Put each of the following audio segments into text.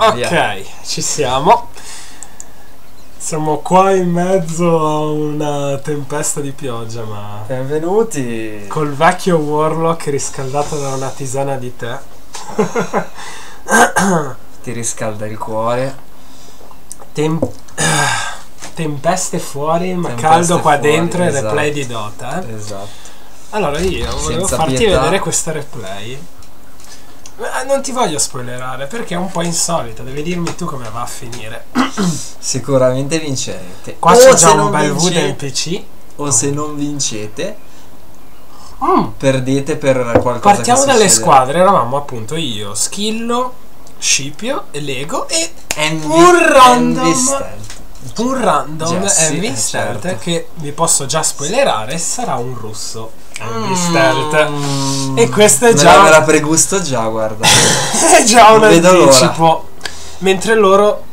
Ok, ci siamo. Siamo qua in mezzo a una tempesta di pioggia, ma... Benvenuti! Col vecchio Warlock riscaldato da una tisana di tè. Ti riscalda il cuore. Tempeste fuori, ma tempeste caldo qua fuori, dentro, esatto. E replay di Dota. Esatto. Allora io volevo farti vedere questa replay. Ma non ti voglio spoilerare perché è un po' insolita, devi dirmi tu come va a finire. Sicuramente vincete. Qua c'è già un bel V del PC. O se non vincete, perdete per qualcosa. Partiamo dalle squadre, eravamo appunto io, Schillo, Scipio, Lego e un random Envy Stelt, che vi posso già spoilerare, sarà un russo. E questo è già... Me la pregusto già, guarda. È già un anticipo. Mentre loro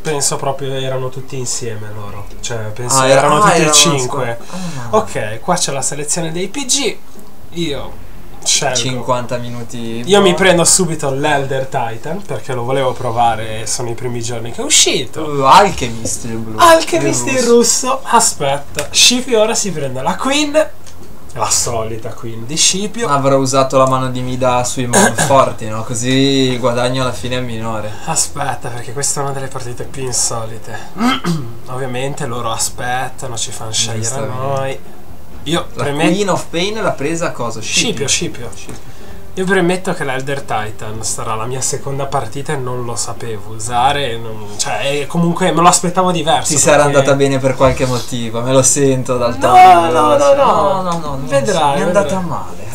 penso proprio erano tutti insieme loro. Cioè penso erano tutti e 5. Ok, qua c'è la selezione dei PG. Io scelgo 50 minuti. Io mi prendo subito l'Elder Titan perché lo volevo provare, sono i primi giorni che è uscito. Alchemist il blu. Alchemist il russo. Aspetta, Scipio ora si prende la Queen. La solita Queen di Scipio. Avrò usato la mano di Mida sui forti, no? Così guadagno alla fine minore. Aspetta, perché questa è una delle partite più insolite. Ovviamente loro aspettano, ci fanno scegliere a noi. Io la Queen of Pain l'ha presa a cosa? Scipio. Io premetto che l'Elder Titan sarà la mia seconda partita e non lo sapevo usare, cioè comunque me lo aspettavo diverso. Ti sarà andata bene per qualche motivo, me lo sento dal tavolo. No, vedrai. Mi è andata male.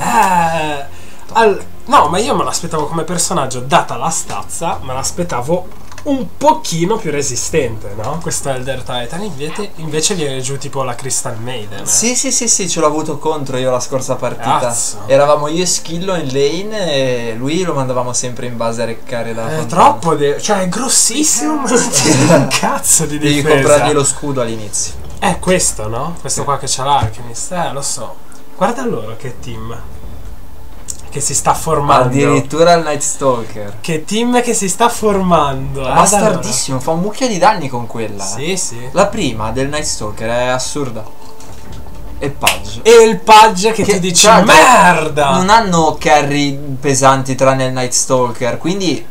No, ma io me l'aspettavo come personaggio, data la stazza, me l'aspettavo un pochino più resistente, no? Questo Elder Titan invece viene giù tipo la Crystal Maiden. Sì, ce l'ho avuto contro io la scorsa partita. Cazzo. Eravamo io e Schillo in lane e lui lo mandavamo sempre in base a reccare la fontana. È troppo, cioè è grossissimo, ma non c'è un cazzo di difesa. Devi comprargli lo scudo all'inizio. Questo, no? Questo qua che c'ha l'Alchemist, lo so. Guarda loro che team che si sta formando, addirittura il Night Stalker, che team che si sta formando, bastardissimo, fa un mucchio di danni con quella. Sì. La prima del Night Stalker è assurda. E Pudge. E il Pudge che ti dice merda. Non hanno carry pesanti tranne il Night Stalker, quindi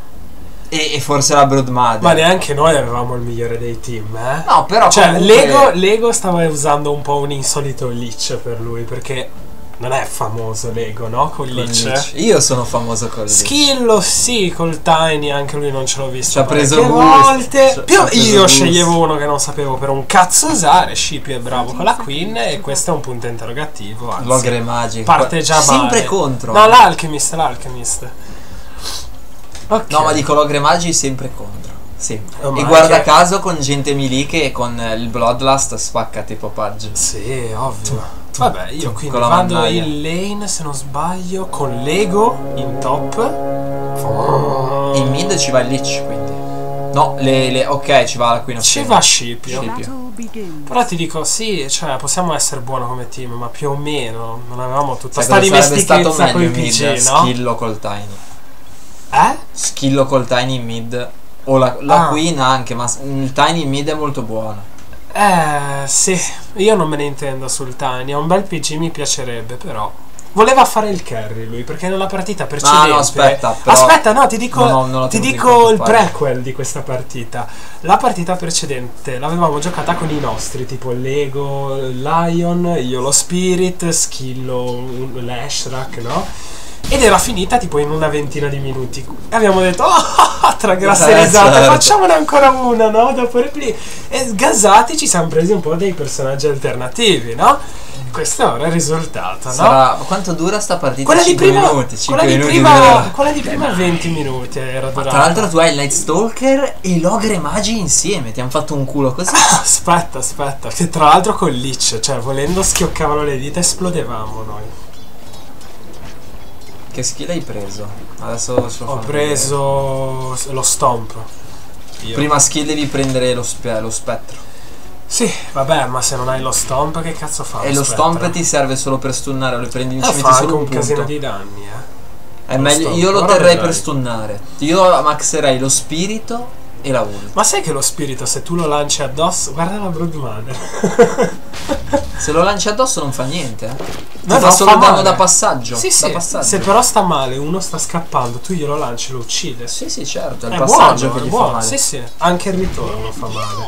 e forse la Broodmother. Ma neanche noi avevamo il migliore dei team, eh? No, però cioè comunque... Lego stava usando un po' un insolito Lich per lui, perché non è famoso Lego, no? Con Lich. Io sono famoso con Lich. Schillo sì, col Tiny anche lui non ce l'ho visto. Ci ha preso molte. Io sceglievo uno che non sapevo per un cazzo usare. Scipio è bravo con la Queen e questo è un punto interrogativo. L'Ogre Magi parte già male. Sempre contro. No, l'Alchemist. Okay. No, ma dico l'Ogre Magi sempre contro. Sì. E guarda caso con gente melee che con il Bloodlust spacca tipo Pudge. Sì, ovvio. Vabbè, io quindi vado in lane, se non sbaglio, con Lego in top. In mid ci va il Lich, quindi. No, ok, ci va la Queen of Pain. Ci va Scipio. Però ti dico, sì, cioè, possiamo essere buoni come team, ma più o meno non avevamo tutta questa dimestichezza con i PG, no? Schillo col Tiny. Schillo col Tiny in mid. O la Queen anche, ma il Tiny in mid è molto buono. Sì, io non me ne intendo sul Tiny, un bel PG mi piacerebbe, però voleva fare il carry lui, perché nella partita precedente... No, aspetta, no, ti dico il prequel di questa partita. La partita precedente l'avevamo giocata con i nostri, tipo Lego, Lion, Yolo Spirit, Schillo, l'Ashrak, no? Ed era finita tipo in una ventina di minuti e abbiamo detto tra grasse risate, facciamone ancora una, no? Dopo replay e sgasati ci siamo presi un po' dei personaggi alternativi, no? Questa ora è il risultato, no? Quanto dura sta partita? Quella di prima 20 minuti era durata. Tra l'altro tu hai il Night Stalker e l'Ogre Magi insieme, ti hanno fatto un culo così. Aspetta, che tra l'altro con Lich, cioè volendo schioccavano le dita e esplodevamo noi. Che skill hai preso? Adesso ho preso lo stomp. Prima skill devi prendere lo spettro. Sì, vabbè, ma se non hai lo stomp che cazzo fa? E lo stomp ti serve solo per stunnare, lo prendi in cima e ti fa anche un casino di danni, meglio, io lo terrei per stunnare. Io maxerei lo spirito e la ult. Ma sai che lo spirito, se tu lo lanci addosso, guarda la Broodmother. Se lo lanci addosso non fa niente, no, no, fa solo danno da passaggio. Sì, sì, da passaggio. Se però sta male, uno sta scappando, tu glielo lanci, lo uccide. Sì, sì, certo, è il passaggio buono, che gli fa male. Sì, sì, anche il ritorno fa male.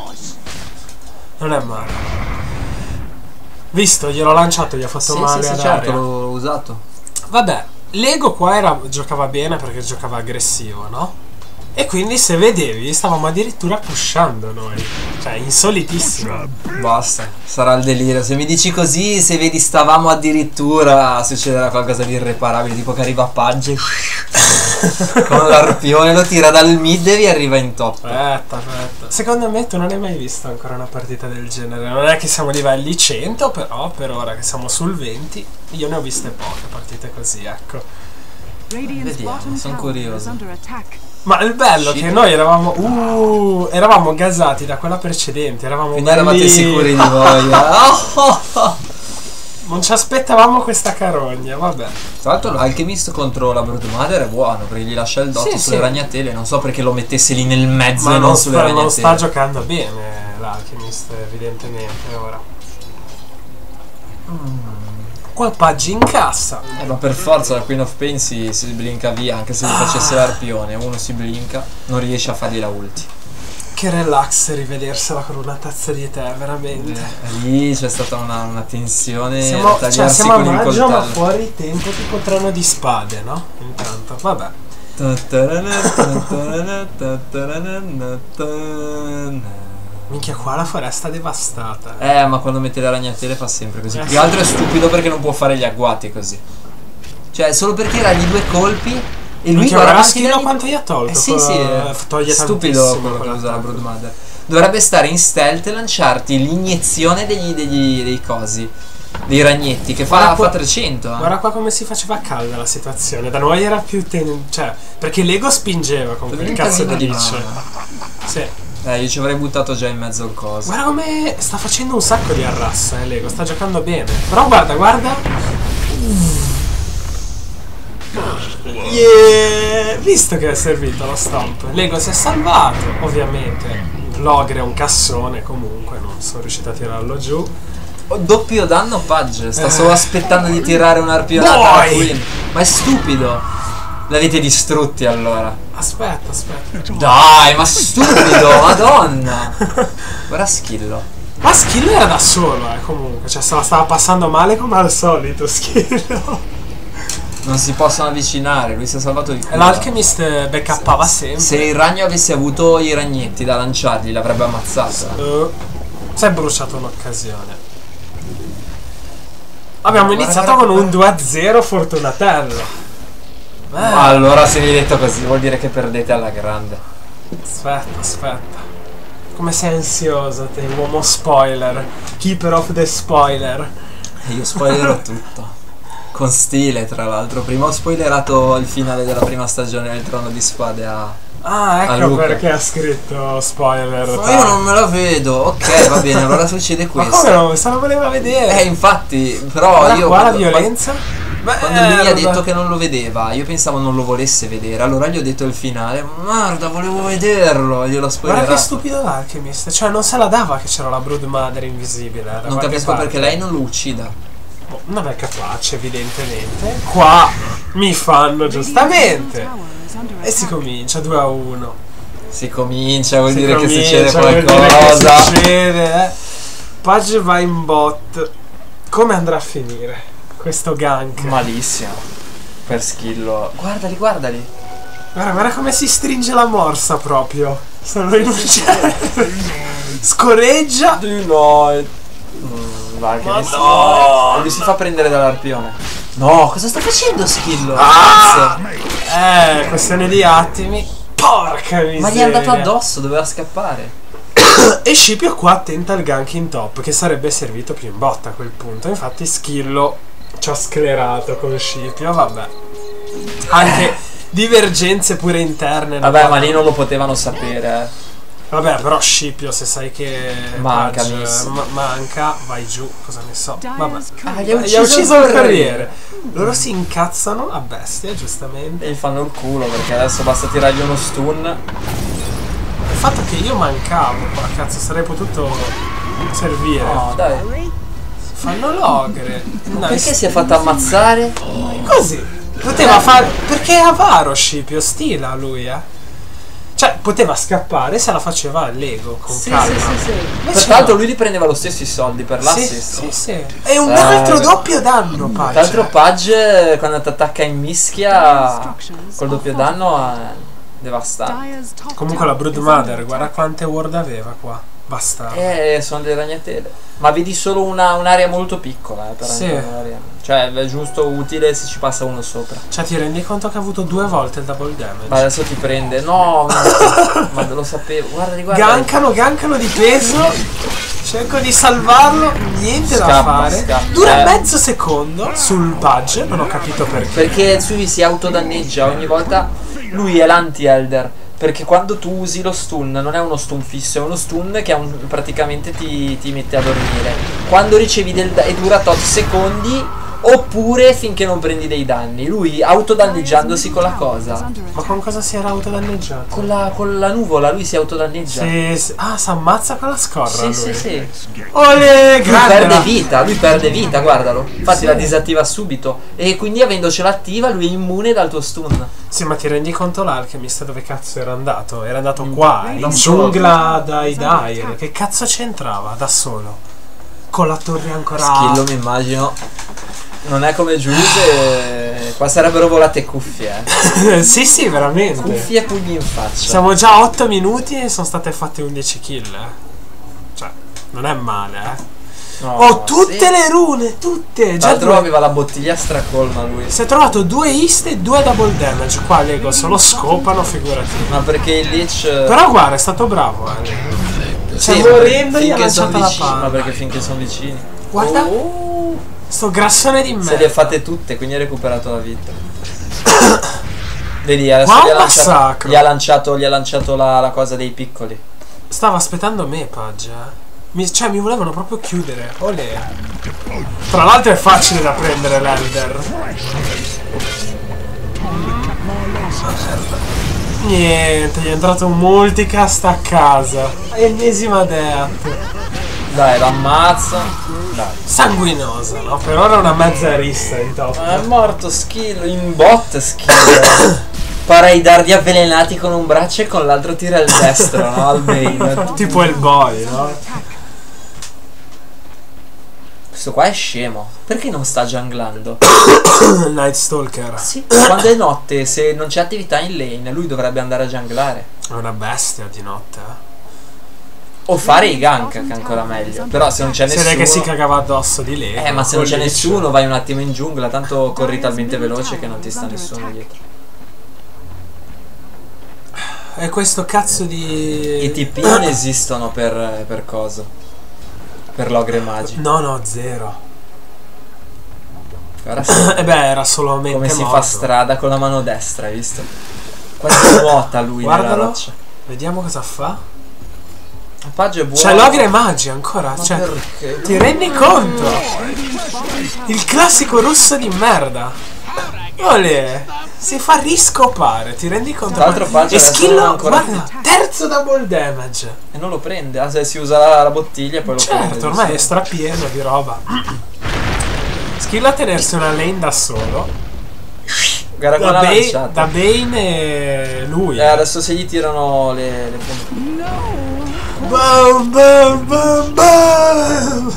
Non è male. Visto, gliel'ho lanciato, gli ha fatto male. Sì, sì, certo, l'ho usato. Vabbè, l'ego qua era, giocava bene perché giocava aggressivo, no? E quindi se vedevi stavamo addirittura pushando noi. Cioè insolitissimo. Basta, sarà il delirio. Se mi dici così, se vedi stavamo addirittura, succederà qualcosa di irreparabile. Tipo che arriva Pudge con l'arpione, lo tira dal mid e vi arriva in top. Aspetta, aspetta. Secondo me tu non hai mai visto ancora una partita del genere. Non è che siamo livelli 100, però per ora che siamo sul 20, io ne ho viste poche partite così, ecco. Vediamo, sono curioso. Ma il bello è che noi eravamo eravamo gasati da quella precedente, eravamo quindi eravate sicuri di voi. Non ci aspettavamo questa carogna, vabbè. Tra l'altro l'Alchemist contro la Broodmother è buono perché gli lascia il dotto sulle ragnatele. Non so perché lo mettesse lì nel mezzo e non sulle ragnatele. Ma non sta giocando bene l'Alchemist evidentemente ora. Qua Paggi incassa. Ma per forza la Queen of Pain si blinca via. Anche se gli facesse l'arpione, uno si blinca, non riesce a fargli la ulti. Che relax rivedersela con una tazza di tè, veramente. Lì c'è stata una tensione. Siamo, siamo a maggio ma fuori tempo, tipo Trono di Spade, no? Intanto, vabbè. Minchia, qua la foresta è devastata. Ma quando mette le ragnatele fa sempre così. Più altro è stupido perché non può fare gli agguati così. Cioè, solo perché ragli due colpi e lui guarda la schiena quanto gli ha tolto. Sì, sì, toglie stupido quello che usa la Broodmother. Dovrebbe stare in stealth e lanciarti l'iniezione dei cosi, dei ragnetti, che guarda fa 300. Guarda qua come si faceva calda la situazione. Da noi era più cioè, perché l'ego spingeva con quel cazzo di Lich. Sì. Io ci avrei buttato già in mezzo al coso. Guarda come sta facendo un sacco di arrasso, l'ego, sta giocando bene. Però guarda, guarda. Yeah! Visto che è servito lo stomp. L'ego si è salvato, ovviamente. L'ogre è un cassone comunque, non sono riuscito a tirarlo giù. Doppio danno Pudge, sta solo aspettando di tirare un'arpionata. Ma è stupido. L'avete distrutti allora. Aspetta, aspetta. Dai, ma stupido, madonna. Guarda Schillo. Ma Schillo era da solo, comunque. Cioè, se la stava passando male come al solito, Schillo. Non si possono avvicinare, lui si è salvato il culo. L'Alchemist backuppava sempre. Se il ragno avesse avuto i ragnetti da lanciargli, l'avrebbe ammazzata. Si è bruciato un'occasione. Abbiamo iniziato con un 2-0 fortunatello. Ma allora se vi è detto così vuol dire che perdete alla grande. Aspetta, aspetta. Come sei ansioso te, uomo spoiler. Keeper of the spoiler. Io spoilerò tutto. Con stile, tra l'altro. Prima ho spoilerato il finale della prima stagione del Trono di Spade a... ecco perché ha scritto spoiler. Ma io non me la vedo. Ok, va bene, allora succede questo. Ma come no? Se la voleva vedere. Infatti, però guarda, io... qua la violenza... Beh, quando lui mi ha detto che non lo vedeva, io pensavo non lo volesse vedere, allora gli ho detto il finale, guarda, volevo vederlo, gliel'ho spoilerato. Guarda che stupido l'Alchemist, cioè non se la dava che c'era la Broodmother invisibile. Non capisco perché lei non lo uccida. Oh, non è capace, evidentemente. Qua mi fanno giustamente. E si comincia 2-1. Si comincia, vuol dire che succede qualcosa. Succede, Pudge va in bot. Come andrà a finire? Questo gank malissimo per Schillo. Guardali, guardali. Guarda, guarda come si stringe la morsa proprio. Sono in uccello. Scorreggia. No. Lui si fa prendere dall'arpione. No, cosa sta facendo Schillo? Questione di attimi. Porca miseria. Ma gli è andato addosso, doveva scappare. E Scipio qua tenta il gank in top, che sarebbe servito più in botta a quel punto. Infatti Schillo ci ha sclerato con Scipio, vabbè. Anche divergenze pure interne. Vabbè, ma lì non lo potevano sapere. Vabbè, però Scipio, se sai che manca, Pudge, manca, vai giù, cosa ne so. Vabbè. Ah, gli ha ucciso il carriere. Loro si incazzano a bestia, giustamente. E gli fanno il culo, perché adesso basta tirargli uno stun. Il fatto che io mancavo, ma cazzo, sarei potuto servire. No, dai. Fanno l'ogre. No, perché si è fatto ammazzare? Così. Poteva fare... Perché è avaro Scipio, stila lui, eh. Cioè, poteva scappare se la faceva all'ego, con calma. Sì. Tra l'altro lui li prendeva lo stesso i soldi per l'assist. Sì. E un altro doppio danno, Pudge. Tra l'altro Pudge, quando ti attacca in mischia, col doppio danno è devastante. Comunque la Broodmother, guarda quante ward aveva qua. Basta. Sono delle ragnatele. Ma vedi solo un'area molto piccola, per andare. Cioè, è giusto utile se ci passa uno sopra. Cioè, ti rendi conto che ha avuto 2 volte il double damage? Ma adesso ti prende. No, ma lo sapevo. Guarda. Gankano di peso. Cerco di salvarlo. Niente da fare. Dura mezzo secondo sul Pudge. Non ho capito perché. Perché lui si autodanneggia ogni volta. Lui è l'anti-elder. Perché quando tu usi lo stun, non è uno stun fisso, è uno stun che praticamente ti mette a dormire. Quando ricevi del danno, e dura tot secondi, oppure finché non prendi dei danni. Lui autodanneggiandosi con la cosa. Ma con cosa si era autodanneggiato? Con la nuvola, lui si autodanneggia. Ah, si ammazza con la scorra. Sì. Olè, lui perde vita, guardalo. Infatti la disattiva subito. E quindi avendocela attiva, lui è immune dal tuo stun. Sì, ma ti rendi conto l'Alchemist dove cazzo era andato? Era andato qua, in giungla dai Dire. Che cazzo c'entrava da solo? Con la torre ancora... Schillo mi immagino. Non è come Giuse, qua sarebbero volate cuffie. Sì, veramente. Cuffie e pugni in faccia. Siamo già a 8 minuti e sono state fatte 11 kill. Cioè, non è male, eh. No, oh, tutte le rune, tutte. Già aveva la bottiglia stracolma lui. Si è trovato 2 iste e 2 double damage. Qua Lego se lo scopano, figurati. Ma perché il Lich... Però guarda, è stato bravo, eh. Cioè, morendo gli ha lanciato la palla. Ma perché finché sono vicini. Guarda. Sto grassone di merda. Se le fate tutte, quindi ha recuperato la vita. Vedi, adesso gli ha lanciato la cosa dei piccoli. Stava aspettando me, Pudge. Cioè, mi volevano proprio chiudere. Olè. Tra l'altro è facile da prendere l'elder. Niente, gli è entrato un multicast a casa. Ennesima death. Dai, l'ammazza. Sanguinosa, no? Per ora è una mezza rissa in top. Ma è morto Schillo, in botte Schillo. Para i dardi avvelenati con un braccio e con l'altro tira il destro, no? Al Bane. Tipo il boy, no? Questo qua è scemo. Perché non sta gianglando? Night Stalker. Sì, quando è notte, se non c'è attività in lane, lui dovrebbe andare a gianglare. È una bestia di notte, eh. O fare i gank, che è ancora meglio. Però se non c'è nessuno. Se che si cagava addosso di lei. Ma se non c'è nessuno, vai un attimo in giungla. Tanto corri talmente veloce che non ti sta nessuno dietro. E questo cazzo di... I TP non esistono per cosa? Per l'ogre magi. No, zero. E beh, era solamente come morto. Si fa strada con la mano destra, hai visto? Quasi vuota lui nella roccia. Vediamo cosa fa. C'è l'ogre magi ancora, cioè, ti rendi conto? Il classico russo di merda. Olè, si fa riscopare, ti rendi conto? E Schillo, guarda, 3° double damage. E non lo prende, se si usa la bottiglia e poi lo prende. Certo, ormai è strapieno di roba. Schillo a tenersi una lane da solo. Da Bane lui. Adesso se gli tirano le pompe. Boom, boom, boom, boom.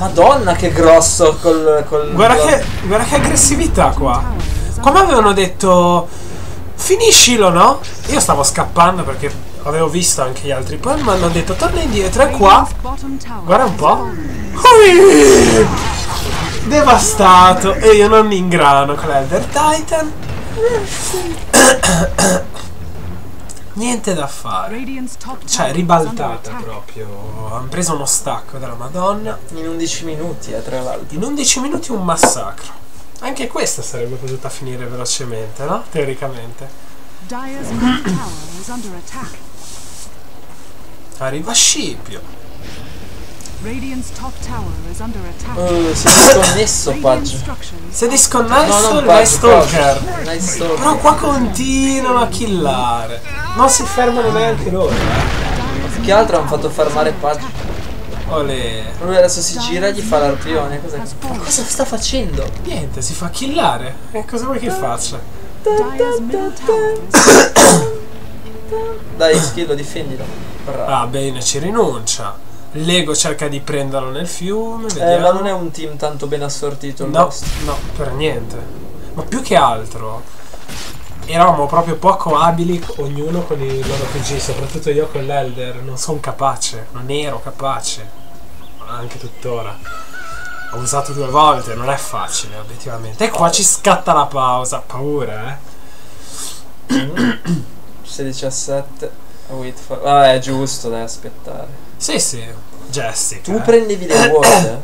Madonna che grosso col guarda che aggressività qua. Come avevano detto, finiscilo, no? Io stavo scappando perché avevo visto anche gli altri. Poi mi hanno detto torna indietro e qua. Guarda un po'. Devastato. E io non mi ingrano con l'Elder Titan. Niente da fare. Cioè, ribaltata proprio. Hanno preso uno stacco dalla Madonna. In 11 minuti, tra l'altro. In 11 minuti un massacro. Anche questa sarebbe potuta finire velocemente, no? Teoricamente. Arriva Scipio. Si è disconnesso Pudge. Si è disconnesso il Night Stalker. Però qua continuano a killare. Non si fermano neanche loro. Che altro hanno fatto fermare Pudge? Olè. Lui adesso si gira e gli fa l'arpione. Cosa sta facendo? Niente, si fa killare. E cosa vuoi che faccia? Dai, Schillo, difendilo. Bravo. Ah, bene, ci rinuncia. Lego cerca di prenderlo nel fiume. Ma non è un team tanto ben assortito il nostro. No, per niente. Ma più che altro eravamo proprio poco abili, ognuno con i loro PG, soprattutto io con l'Elder. Non sono capace, non ero capace, anche tuttora. Ho usato 2 volte, non è facile obiettivamente. E qua ci scatta la pausa, paura, eh. 16-17. Vabbè, è giusto, dai, aspettare. Sì, Jessica. Tu prendevi le vuote?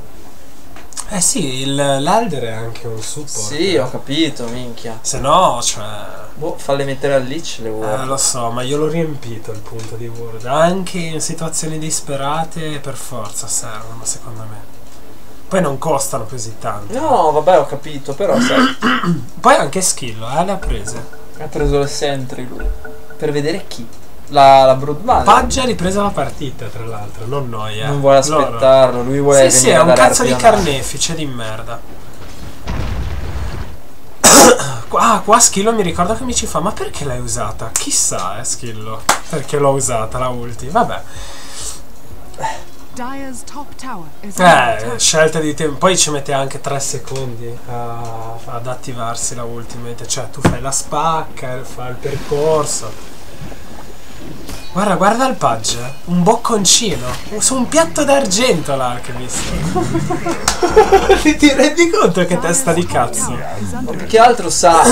Eh sì, l'Elder è anche un support. Sì, ho capito, minchia. Se no, cioè... boh, falle mettere al Lich le ward. Lo so, ma io l'ho riempito il punto di ward. Anche in situazioni disperate per forza servono, secondo me. Poi non costano così tanto. No, vabbè, ho capito, però sai... Poi anche Schillo, le ha prese. Ha preso le sentry lui. Per vedere chi? La Broodmother. Pudge ha ripreso la partita, tra l'altro, non noi, eh. Non vuole aspettarlo, lui vuole... Sì, è un cazzo di carnefice di merda. Qua Schillo mi ricordo che mi ci fa, ma perché l'hai usata? Chissà, Schillo, perché l'ho usata la ulti, vabbè. Scelta di tempo. Poi ci mette anche 3 secondi ad attivarsi la ultimate. Cioè, tu fai la spacca, fai il percorso. Guarda, guarda il Pudge, un bocconcino, su un piatto d'argento l'Alchemist. Ti rendi conto che testa di cazzo? Ma più che altro sa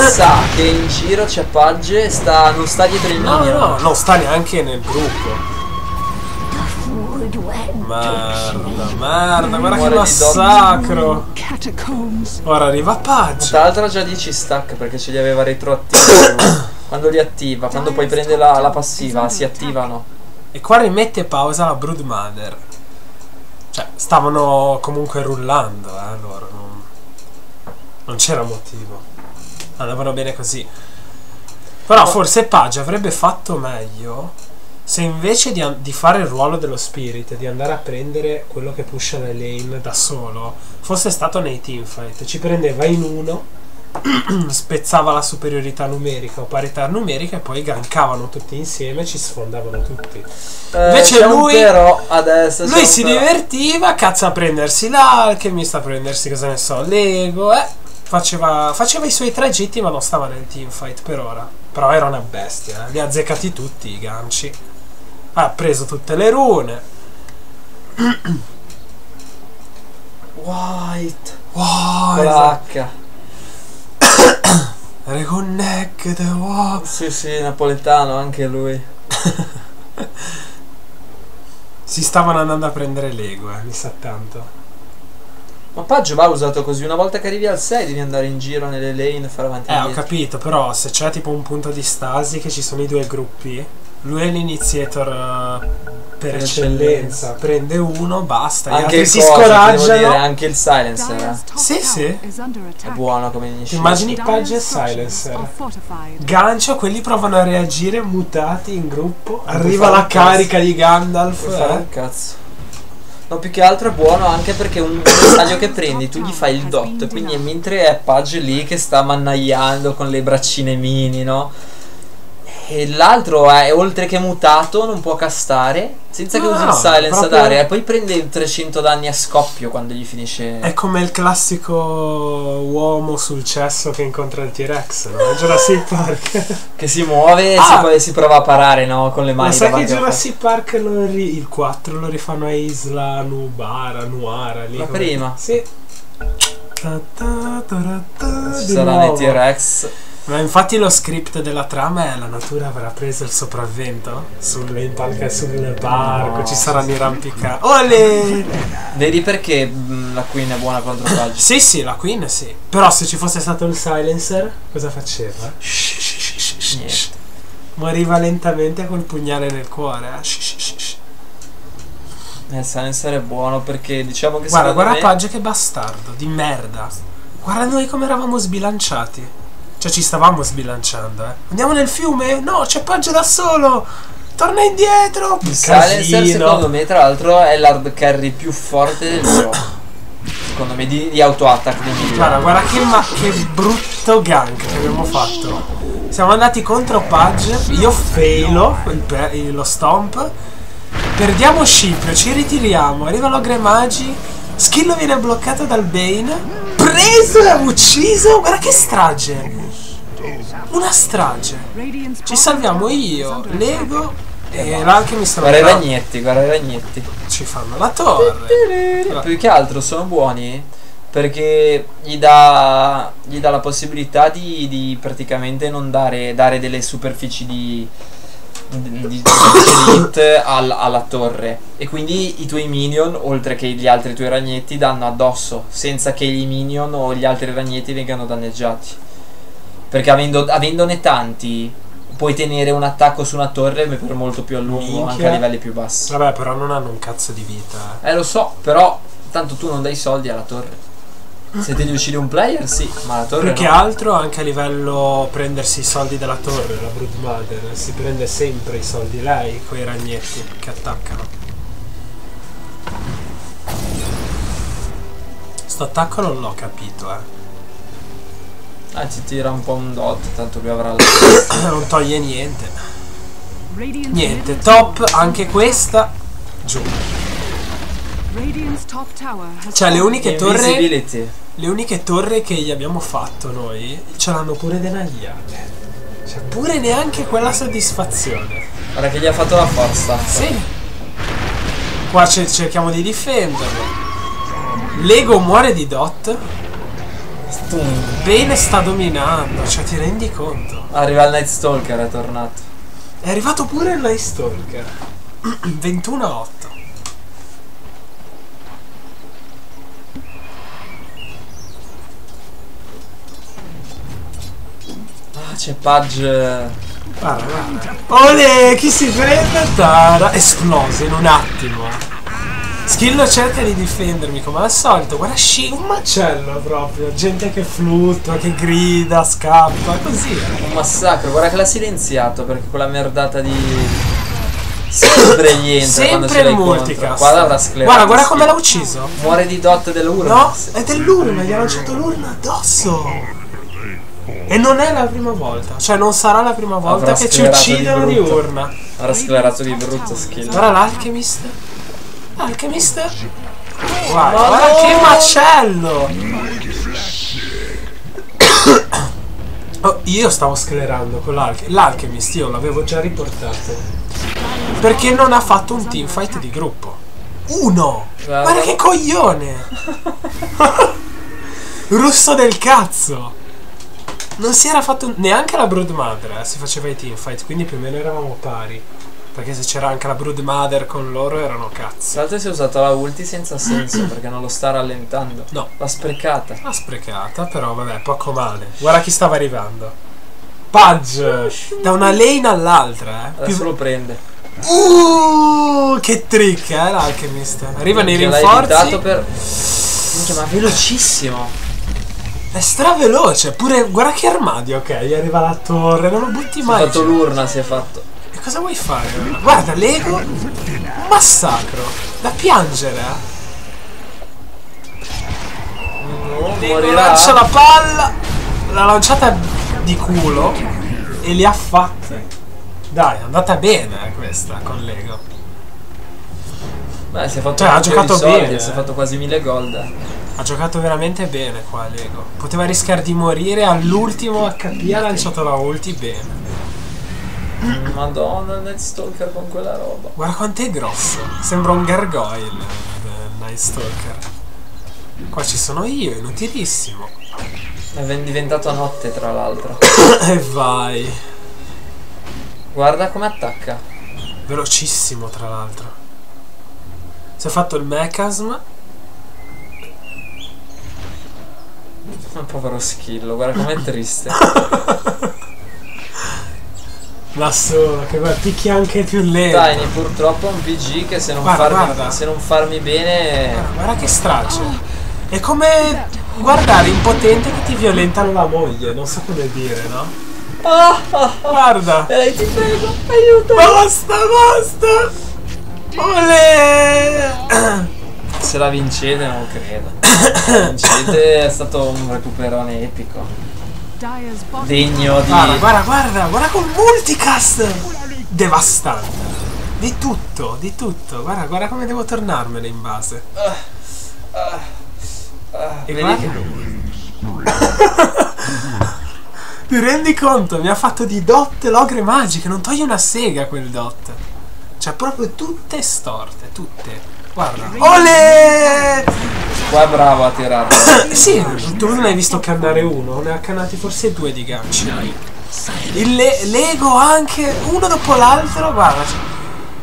che in giro c'è Pudge, non sta dietro il minion. No, non sta neanche nel gruppo. Merda, guarda che massacro. Ora arriva Pudge. Tra l'altro ha già 10 stack perché ce li aveva retroattivi. Quando li attiva, quando poi prende la passiva, si attivano. E qua rimette pausa la Broodmother. Cioè, stavano comunque rullando, loro. Non c'era motivo. Andavano bene così. Però forse Pudge avrebbe fatto meglio se invece di fare il ruolo dello Spirit, di andare a prendere quello che pusha le lane da solo, fosse stato nei teamfight. Ci prendeva in uno, spezzava la superiorità numerica o parità numerica e poi gankavano tutti insieme e ci sfondavano tutti. Invece lui adesso lui si divertiva, cazzo, a prendersi l'Alchemist, a prendersi, cosa ne so, Lego, faceva i suoi tragitti, ma non stava nel teamfight per ora. Però era una bestia, li ha azzeccati tutti i ganci, ha preso tutte le rune. White Reconnect, wow. Sì, napoletano anche lui. Si stavano andando a prendere Lego, mi sa tanto. Ma Pudge va usato così, una volta che arrivi al 6 devi andare in giro nelle lane e fare avanti. Ho capito, però se c'è tipo un punto di stasi che ci sono i 2 gruppi, lui è l'iniziator per eccellenza. Prende uno, basta. Anche gli altri si scoraggiano. Anche il Silencer, Sì. È buono come iniziativa. Immagini Pudge e Silencer. Gancio, quelli provano a reagire mutati in gruppo. Arriva la carica di Gandalf. Cazzo. No, più che altro è buono anche perché un bersaglio che prendi tu gli fai il dot. Quindi mentre è Pudge lì che sta mannaiando con le braccine mini, no? E l'altro è, oltre che mutato, non può castare senza che usi il silence ad area. E poi prende 300 danni a scoppio quando gli finisce. È come il classico uomo sul cesso che incontra il T-Rex, no? Jurassic Park. Che si muove e si prova a parare, no? Con le mani. Ma sai che Jurassic Park il 4 lo rifanno a Isla Nuara lì. La prima? Sì. Ci sarà il T-Rex. Ma infatti lo script della trama è: la natura avrà preso il sopravvento sul parco, ci saranno i rampicati. Olè! Vedi perché la Queen è buona contro Pudge? Sì, la Queen sì. Però se ci fosse stato il Silencer, cosa faceva? Niente. Moriva lentamente col pugnale nel cuore. Il Silencer è buono perché diciamo che... Guarda, guarda me... Pudge che bastardo, di merda. Guarda noi come eravamo sbilanciati. Cioè ci stavamo sbilanciando, eh. Andiamo nel fiume? No, c'è Pudge da solo. Torna indietro. Il Silencer secondo me tra l'altro è l'hard carry più forte del gioco. Secondo me di auto-attack. Guarda, guarda che, ma che brutto gank che abbiamo fatto. Siamo andati contro Pudge, io failo lo stomp. Perdiamo Scipio, ci ritiriamo, arrivano Ogre Magi, Schillo viene bloccato dal Bane, preso e ucciso, guarda che strage! Una strage! Ci salviamo io, Lego e l'Alchemist. Guarda i ragnetti, guarda i ragnetti. Ci fanno la torre. Però più che altro sono buoni perché gli dà la possibilità di praticamente non dare delle superfici di hit alla torre, e quindi i tuoi minion oltre che gli altri tuoi ragnetti danno addosso senza che i minion o gli altri ragnetti vengano danneggiati, perché avendone tanti puoi tenere un attacco su una torre per molto più a lungo. Minchia. Anche a livelli più bassi. Vabbè, però non hanno un cazzo di vita, lo so, però tanto tu non dai soldi alla torre. Se devi uccidere un player sì, ma la torre perché no. Altro anche a livello prendersi i soldi dalla torre, la Broodmother si prende sempre i soldi lei, quei ragnetti che attaccano. Sto attacco non l'ho capito, anzi tira un po' un dot, tanto più avrà la non toglie niente. Niente, top anche questa. Giù. Cioè le uniche torri che gli abbiamo fatto noi ce l'hanno pure denariate. Cioè pure neanche quella soddisfazione. Guarda che gli ha fatto la forza. Sì. Qua cerchiamo di difenderlo. Lego muore di dot. Bene, sta dominando. Cioè ti rendi conto? Arriva il Night Stalker, è tornato. È arrivato pure il Night Stalker. 21-8. C'è Pudge. Guarda. Olè, chi si prende? Tara. Esplose in un attimo. Schillo cerca di difendermi come al solito. Guarda, un macello proprio. Gente che fluttua, che grida, scappa. Così. Un massacro. Guarda che l'ha silenziato perché quella merdata di... Sempre gli entra quando c'è il Multicast. Guarda come l'ha ucciso. Muore di dot dell'urna. No, è dell'urna. Gli ha lanciato l'urna addosso. E non è la prima volta, cioè non sarà la prima volta che ci uccidono di urna. Avrà sclerato di brutto Skill. Ora l'Alchemist. L'Alchemist. Guarda, guarda che macello! Oh, io stavo sclerando con l'Alchemist. L'Alchemist io l'avevo già riportato. Perché non ha fatto un teamfight di gruppo. Uno! Guarda che coglione! Russo del cazzo! Non si era fatto neanche la Broodmother, si faceva i teamfight, quindi più o meno eravamo pari. Perché se c'era anche la Broodmother con loro erano cazzi. L'altro si è usata la ulti senza senso perché non lo sta rallentando. No. L'ha sprecata. L'ha sprecata, però vabbè, poco male. Guarda chi stava arrivando. Pudge! Da una lane all'altra, eh. Adesso lo prende. Che trick, l'Alchemist. Arriva nei rinforzi. Ma velocissimo. È straveloce, pure guarda che armadio, ok, gli arriva la torre, non lo butti mai. Ha fatto l'urna, si è fatto. E cosa vuoi fare? Guarda, Lego, un massacro, da piangere. Lego lancia la palla, la lanciata di culo e li ha fatti. Dai, è andata bene questa con Lego. Beh, si è fatto, cioè, ha giocato bene, si è fatto quasi 1000 gold. Ha giocato veramente bene qua Lego. Poteva rischiare di morire all'ultimo HP, ha lanciato la ulti bene. Madonna, Night Stalker con quella roba. Guarda quanto è grosso. Sembra un gargoyle Night Stalker. Qua ci sono io, inutilissimo. È diventato notte tra l'altro. E vai. Guarda come attacca. Velocissimo tra l'altro. Si è fatto il mechasm. Un povero Schillo, guarda com'è triste. Bastone, che guarda, picchia anche più lento. Tiny purtroppo è un PG che se non, farmi bene. Guarda, guarda che straccio. È come guardare impotente che ti violentano la moglie, non so come dire, no? Guarda! Ti prego, aiuto! Basta, basta! Olè! Se la vincete non credo. Se la vincete è stato un recuperone epico. Degno di... Guarda, guarda, guarda, guarda con Multicast! Devastante! Di tutto, di tutto. Guarda, guarda come devo tornarmene in base. E vedi che... Ti rendi conto? Mi ha fatto di dot l'ogre magiche. Non toglie una sega quel dot. Cioè proprio tutte storte, tutte. Guarda. Olè! Qua è bravo a tirarlo. Sì, tu non hai visto cannare uno, ne ha cannati forse due di ganci. Il Lego anche uno dopo l'altro, guarda.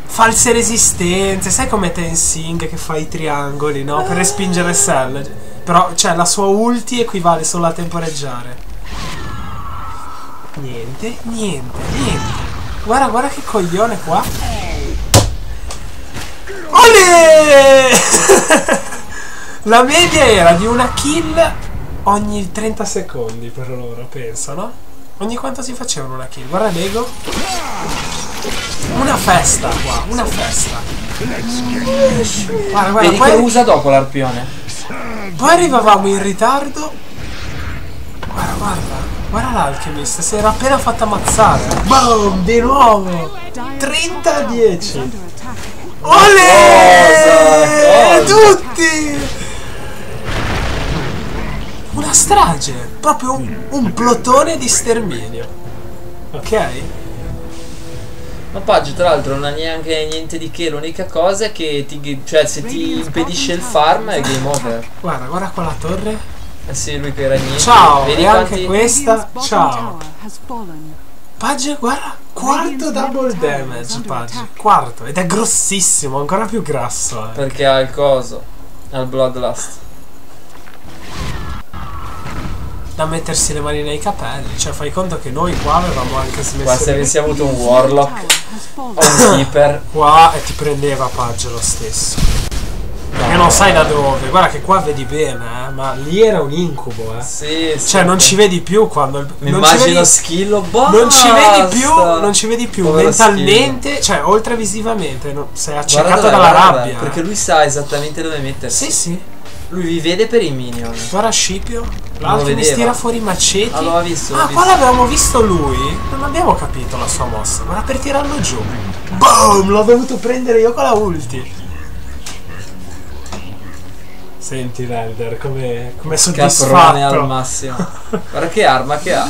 False resistenze, sai come Tensing che fa i triangoli, no? Per respingere Sell. Però, cioè, la sua ulti equivale solo a temporeggiare. Niente, niente, niente. Guarda, guarda che coglione qua. Olè! La media era di una kill ogni 30 secondi per loro, penso, no? Ogni quanto si facevano una kill. Guarda Lego. Una festa qua, una festa. Guarda, guarda, poi usa dopo l'arpione. Poi arrivavamo in ritardo. Guarda, guarda, guarda l'Alchemist, si era appena fatta ammazzare. Boom, di nuovo. 30-10. Olè! Tutti! Una strage, proprio un plotone di sterminio. Ok? Ma Pudge tra l'altro non ha neanche niente di che, l'unica cosa è che ti, cioè, se ti impedisce il farm è game over. Guarda, guarda qua la torre. Eh sì, lui che era niente. Ciao, vedi e quanti... anche questa, ciao. Pudge, guarda, quarto double damage, Pudge. Quarto, ed è grossissimo, ancora più grasso anche. Perché ha il coso, ha il Bloodlust. Da mettersi le mani nei capelli, cioè fai conto che noi qua avevamo anche smesso. Qua se avessi avuto un Warlock o un Keeper qua e ti prendeva Pudge lo stesso, perché non sai da dove. Guarda che qua vedi bene, ma lì era un incubo, sì, sì, cioè non ci vedi più quando mi immagino Schillo, non ci vedi più, non ci vedi più mentalmente, cioè oltre visivamente, no, sei accecato dalla rabbia, perché lui sa esattamente dove mettersi. Sì, sì. Lui vi vede per i minion. Guarda Scipio, l'altro mi tira fuori i maceti. Allora, visto, ah, qua l'avevamo visto lui. Non abbiamo capito la sua mossa, ma era per tirarlo giù. Boom! L'ho dovuto prendere io con la ulti. Senti l'Elder, come soddisfatto al massimo. Guarda che arma che ha.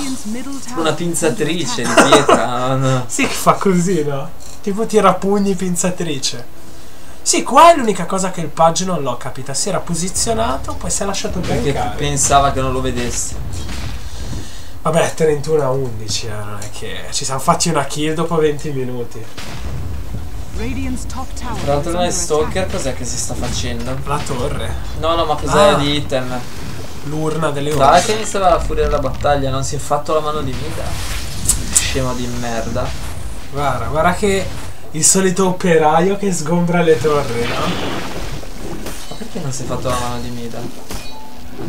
Una pinzatrice di pietra. No. Sì, che fa così, no? Tipo tira pugni pinzatrice. Sì, qua è l'unica cosa che il Pudge non l'ho capita. Si era posizionato, poi si è lasciato perché beccare. Pensava che non lo vedessi. Vabbè, 31-11, non è che ci siamo fatti una kill dopo 20 minuti. Tra l'altro Night Stalker cos'è che si sta facendo? La torre. No, no, ma cos'è di item? L'urna delle ore. Dai che mi stava la furia della battaglia, non si è fatto la mano di Mida. Scemo di merda. Guarda, guarda che... il solito operaio che sgombra le torri, no? Ma perché non si è fatto la mano di Mida?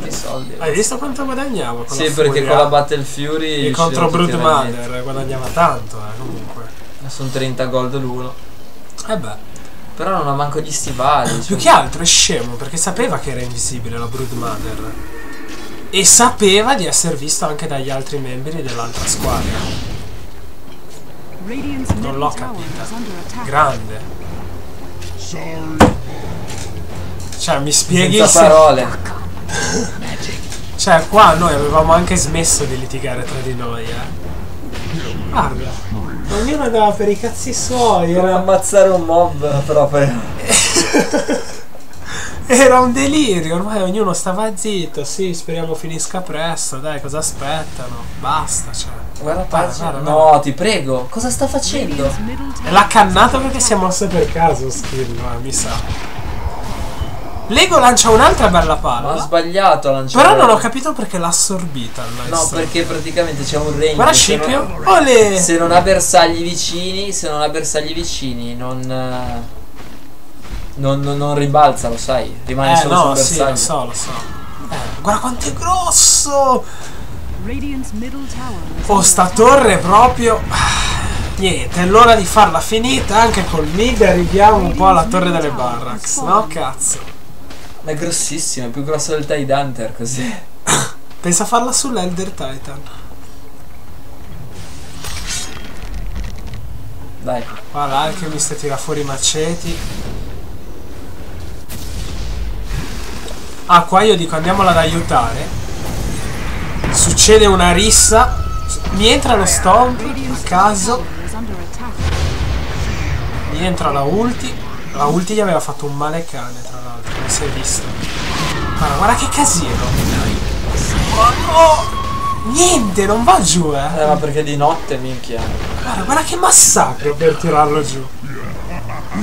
Che soldi? Hai visto quanto guadagnavo? Con sì, perché con la Battle Fury e contro Broodmother guadagnava tanto, comunque. Sono 30 gold l'uno. Eh beh. Però non ha manco gli stivali. Più che altro è scemo, perché sapeva che era invisibile la Broodmother. E sapeva di essere visto anche dagli altri membri dell'altra squadra. Non l'ho capita. Grande. Cioè mi spieghi senza parole. Cioè qua noi avevamo anche smesso di litigare tra di noi, Guarda, ognuno andava per i cazzi suoi. Era ammazzare un mob proprio. Era un delirio. Ormai ognuno stava zitto. Sì, speriamo finisca presto. Dai, cosa aspettano? Basta, cioè. Guarda, guarda, no, guarda. Ti prego, cosa sta facendo? L'ha cannato perché si è mossa per caso, Skill, mi sa. Lego lancia un'altra bella palla. Ma ha sbagliato a lanciare. Però non ho capito perché l'ha assorbita. No, perché praticamente c'è un regno. Guarda Scipio. Se non ha bersagli vicini, non ribalza, lo sai. Rimane solo sul bersaglio. No, sì, lo so. Guarda quanto è grosso. Oh, sta torre proprio. Niente, è l'ora di farla finita anche col mid. Arriviamo un po' alla torre delle barracks. No, cazzo. Ma è grossissima, è più grossa del Tidehunter così. Pensa a farla sull'Elder Titan. Dai. Qua l'Alchemist tira fuori i maceti. Ah, qua io dico andiamola ad aiutare. Succede una rissa. Mi entra lo stomp a caso. Mi entra la ulti. La ulti gli aveva fatto un male cane, tra l'altro, come si è visto. Guarda, guarda che casino. Oh no! Niente, non va giù, eh! Ma perché di notte, minchia. Guarda, guarda che massacro per tirarlo giù.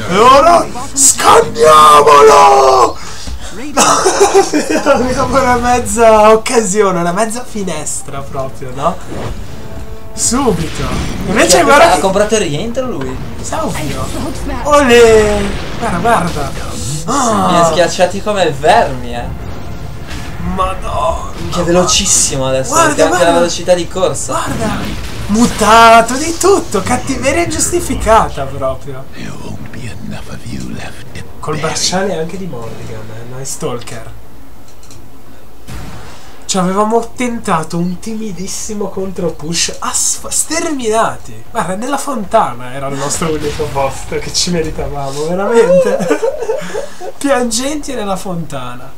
E ora scandiamolo! Una mezza occasione, una mezza finestra proprio, no? Subito. Invece guarda, ha comprato il rientro lui. Salvio. Olè. Guarda, guarda. Oh. Mi ha schiacciati come vermi, eh. Madonna. Che velocissimo adesso. Guarda, anche la velocità di corsa. Guarda. Mutato di tutto. Cattiveria ingiustificata proprio. Col bracciale anche di Morrigan, Night Stalker. Cioè avevamo tentato un timidissimo contro push sterminati. Guarda, nella fontana era il nostro unico posto che ci meritavamo, veramente. Piangenti nella fontana.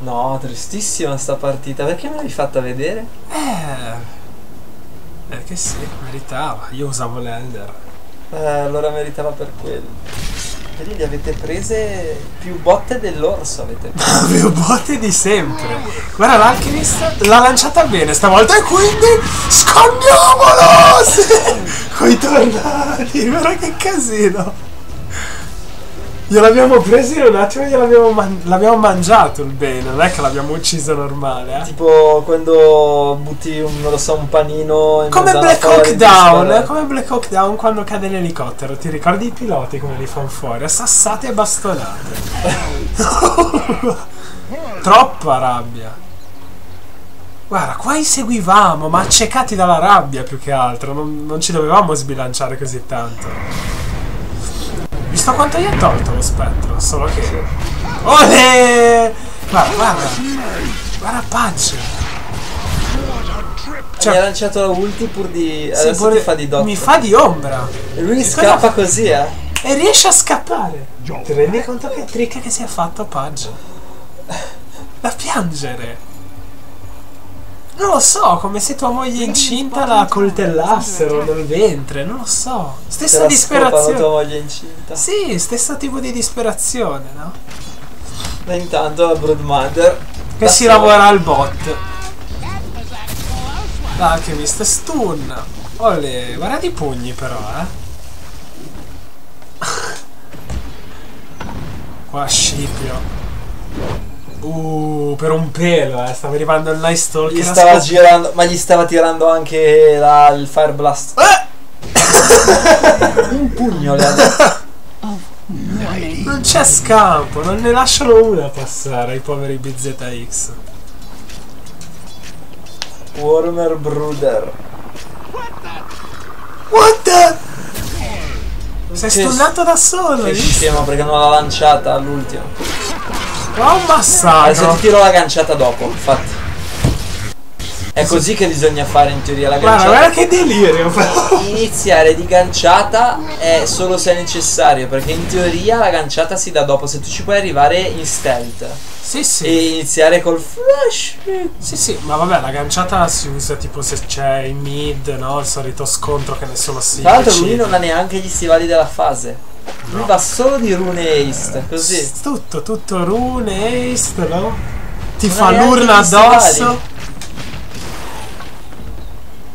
No, tristissima sta partita, perché me l'hai fatta vedere? Perché sì, meritava, io usavo l'Elder. Allora meritava per quello. Quindi li avete prese più botte dell'orso, avete preso. Più botte di sempre. Guarda l'Alchemist l'ha lanciata bene stavolta e quindi scandiamolo! Sì. Coi tornali, guarda che casino. Gliel'abbiamo preso in un attimo, gliel'abbiamo mangiato il bene, non è che l'abbiamo ucciso normale, eh? Tipo quando butti un, non lo so, un panino in come Black Hawk Down, come Black Hawk Down quando cade l'elicottero, ti ricordi i piloti come li fanno fuori? Sassate e bastonate. Troppa rabbia. Guarda, qua inseguivamo, ma accecati dalla rabbia più che altro, non ci dovevamo sbilanciare così tanto. Visto quanto gli ha tolto lo spettro, solo che... Olè! Guarda, guarda! Guarda Pudge! Cioè, mi ha lanciato la ulti pur di... Adesso ti fa di doppio. Mi fa di ombra! E lui scappa così, eh! E riesce a scappare! Ti rendi conto che trick che si è fatto Pudge? Da piangere! Non lo so, come se tua moglie incinta la coltellassero nel ventre, non lo so. Stessa disperazione. Tua moglie incinta. Sì, stesso tipo di disperazione, no? Ma intanto la Broodmother che si lavora al bot. L'Alchemist stun. Olè, guarda i pugni però, eh. Qua Scipio. Per un pelo, stava arrivando il Night Stalker. Gli stava girando, ma gli stava tirando anche il Fire Blast. Un pugno le ha dato. Non c'è scampo, non ne lasciano una passare ai poveri BZX. Warmer Brooder. What the? Sei stunnato da solo. Che scema, perché non l'ha lanciata all'ultimo. Oh, massacro! Adesso ti tiro la ganciata dopo, infatti. È così che bisogna fare in teoria la ganciata. Guarda che delirio! Iniziare di ganciata è solo se è necessario, perché in teoria la ganciata si dà dopo, se tu ci puoi arrivare in stealth. Sì, sì. E iniziare col flash. Sì, sì, ma vabbè, la ganciata si usa tipo se c'è il mid, no? Il solito scontro che nessuno si... Tra l'altro lui non ha neanche gli stivali della fase. Lui va solo di rune east, così. Tutto rune east, no? Ti fa l'urna addosso.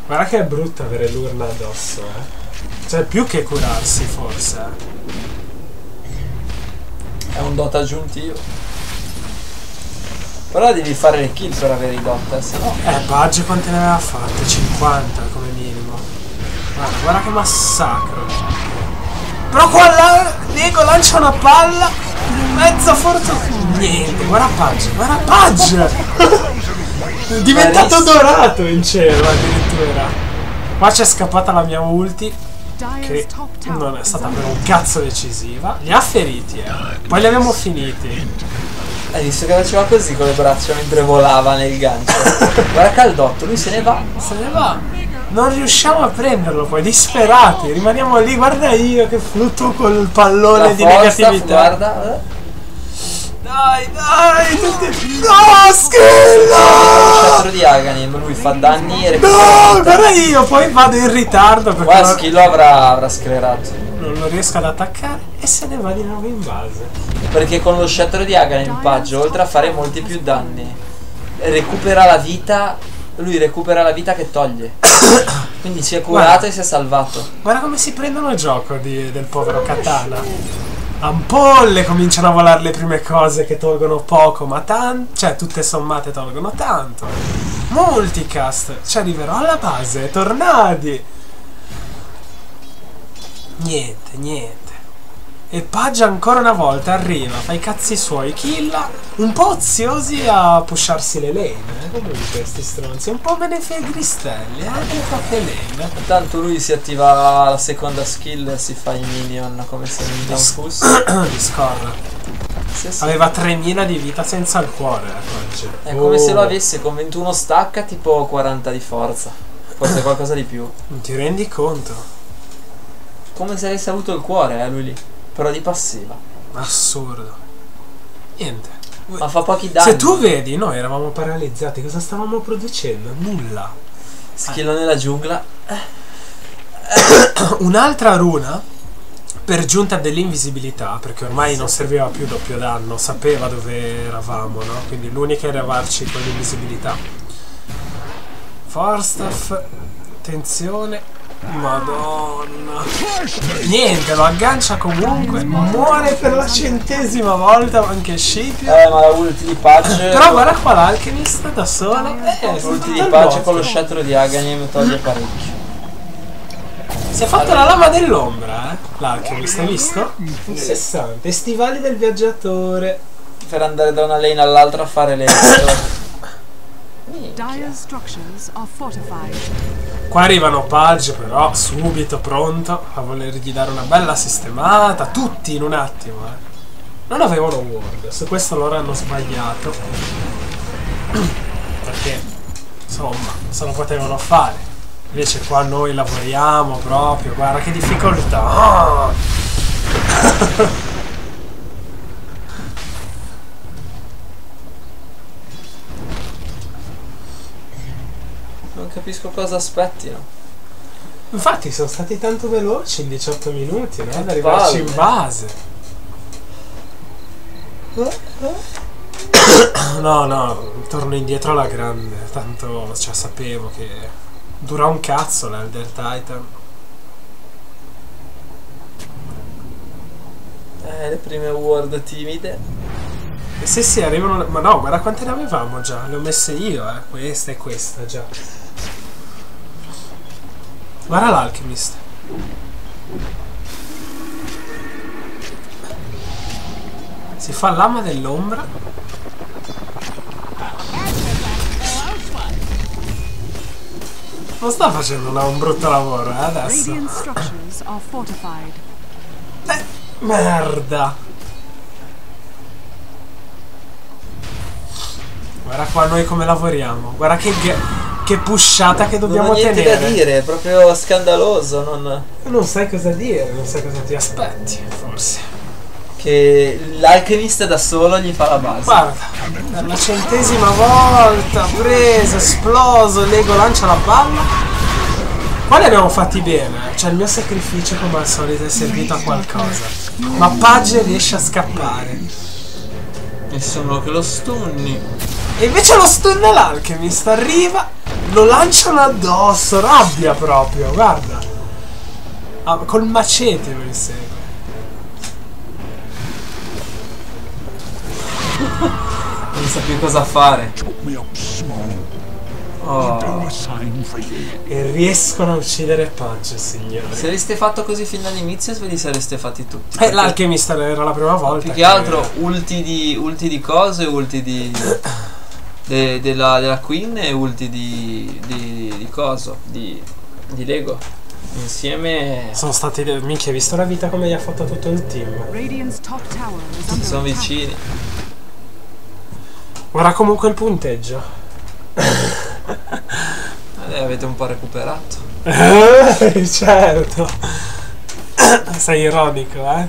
Guarda che è brutto avere l'urna addosso, eh. Cioè più che curarsi forse. è un dot aggiuntivo. Però devi fare le kill per avere i dot, se no. Pudge quante ne aveva fatte? 50 come minimo. Guarda, guarda che massacro. Però qua Diego lancia una palla mezza fortuna. Niente, guarda Pudge, guarda Pudge. È diventato dorato il cielo addirittura. Qua c'è scappata la mia ulti, che non è stata per un cazzo decisiva. Li ha feriti, poi li abbiamo finiti. Hai visto che faceva così con le braccia mentre volava nel gancio? Guarda Caldotto, lui se ne va. Se ne va. Non riusciamo a prenderlo poi, disperati. Rimaniamo lì, guarda io che flutto col pallone la di forza, negatività. Guarda. Dai, dai, tutti... No, schillo! Il centro di Aghanim, lui fa danni e... No, guarda io, poi vado in ritardo perché... Qua schillo avrà sclerato. Non lo riesco ad attaccare e se ne va di nuovo in base. Perché con lo scettro di Aghanim, Pudge, oltre a fare molti più danni, recupera la vita... Lui recupera la vita che toglie. Quindi si è curato e si è salvato. Guarda come si prendono il gioco del povero Katana. Ampolle, cominciano a volare le prime cose che tolgono poco ma tanto, cioè tutte sommate tolgono tanto. Multicast, ci arriverò alla base, tornadi. Niente, niente. E Pudge ancora una volta arriva, fa i cazzi suoi, killa, un po' oziosi a pusharsi le lane, comunque sti stronzi, un po' me ne gristelli, anche le poche lane. Intanto lui si attiva la seconda skill, si fa i minion come se non fosse. Discorra. Sì. Aveva 3000 di vita senza il cuore, oggi. È come se lo avesse con 21 stacca, tipo 40 di forza, forse qualcosa di più. Non ti rendi conto? Come se avesse avuto il cuore, lui lì. Però di passiva. Assurdo. Niente. Ma fa pochi danni. Se tu vedi, noi eravamo paralizzati. Cosa stavamo producendo? Nulla. Schillo nella giungla. Un'altra runa, per giunta dell'invisibilità, perché ormai non serviva più doppio danno. Sapeva dove eravamo, no? Quindi l'unica era varci con l'invisibilità. Forstaff. Attenzione. Madonna. Niente, lo aggancia comunque. Muore per la centesima volta anche Scipio. Ma la ulti di Pudge. Però guarda qua l'Alchemist da solo. L'ulti di Pudge con lo scettro di Aghanim toglie parecchio. Si è fatto la lama dell'ombra, l'Alchemist, hai visto? 60. E stivali del viaggiatore. Per andare da una lane all'altra a fare le... Qua arrivano Pudge però subito pronto a volergli dare una bella sistemata, tutti in un attimo. Non avevano ward, su questo loro hanno sbagliato. Perché insomma se lo potevano fare. Invece qua noi lavoriamo proprio, guarda che difficoltà. Oh! Non capisco cosa aspettino. Infatti sono stati tanto veloci in 18 minuti, no? Ad arrivarci in base. No, torno indietro alla grande. Tanto cioè, sapevo che dura un cazzo l'Elder Titan. Le prime ward timide. E sì, arrivano... Ma no, guarda quante ne avevamo già. Le ho messe io, Questa e questa già. Guarda l'Alchemist. Si fa lama dell'ombra. Non sta facendo un brutto lavoro, adesso. Merda. Guarda qua noi come lavoriamo. Guarda che pushata che dobbiamo tenere. Non ho niente da dire, è proprio scandaloso. Non sai cosa dire, non sai cosa ti aspetti, forse. Che l'Alchemist da solo gli fa la base. Guarda, per la centesima volta, preso, esploso, Lego lancia la palla. Qua li abbiamo fatti bene, cioè il mio sacrificio come al solito è servito a qualcosa. Ma Pudge riesce a scappare. E solo che lo stunni. E invece lo stunna l'Alchemist, arriva, lo lanciano addosso, rabbia proprio, guarda. Col macete lo insegue. Non sa più cosa fare. Oh. E riescono a uccidere Pudge, signore. Se aveste fatto così fin dall'inizio, ve li sareste fatti tutti. L'Alchemist era la prima volta. Più che altro ulti di cose, ulti di della Queen e ulti di coso, di Lego. Insieme sono stati. Minchia, hai visto la vita come gli ha fatto tutto il team? Sono vicini. Guarda comunque il punteggio. Avete un po' recuperato. Certo. Sei ironico, eh.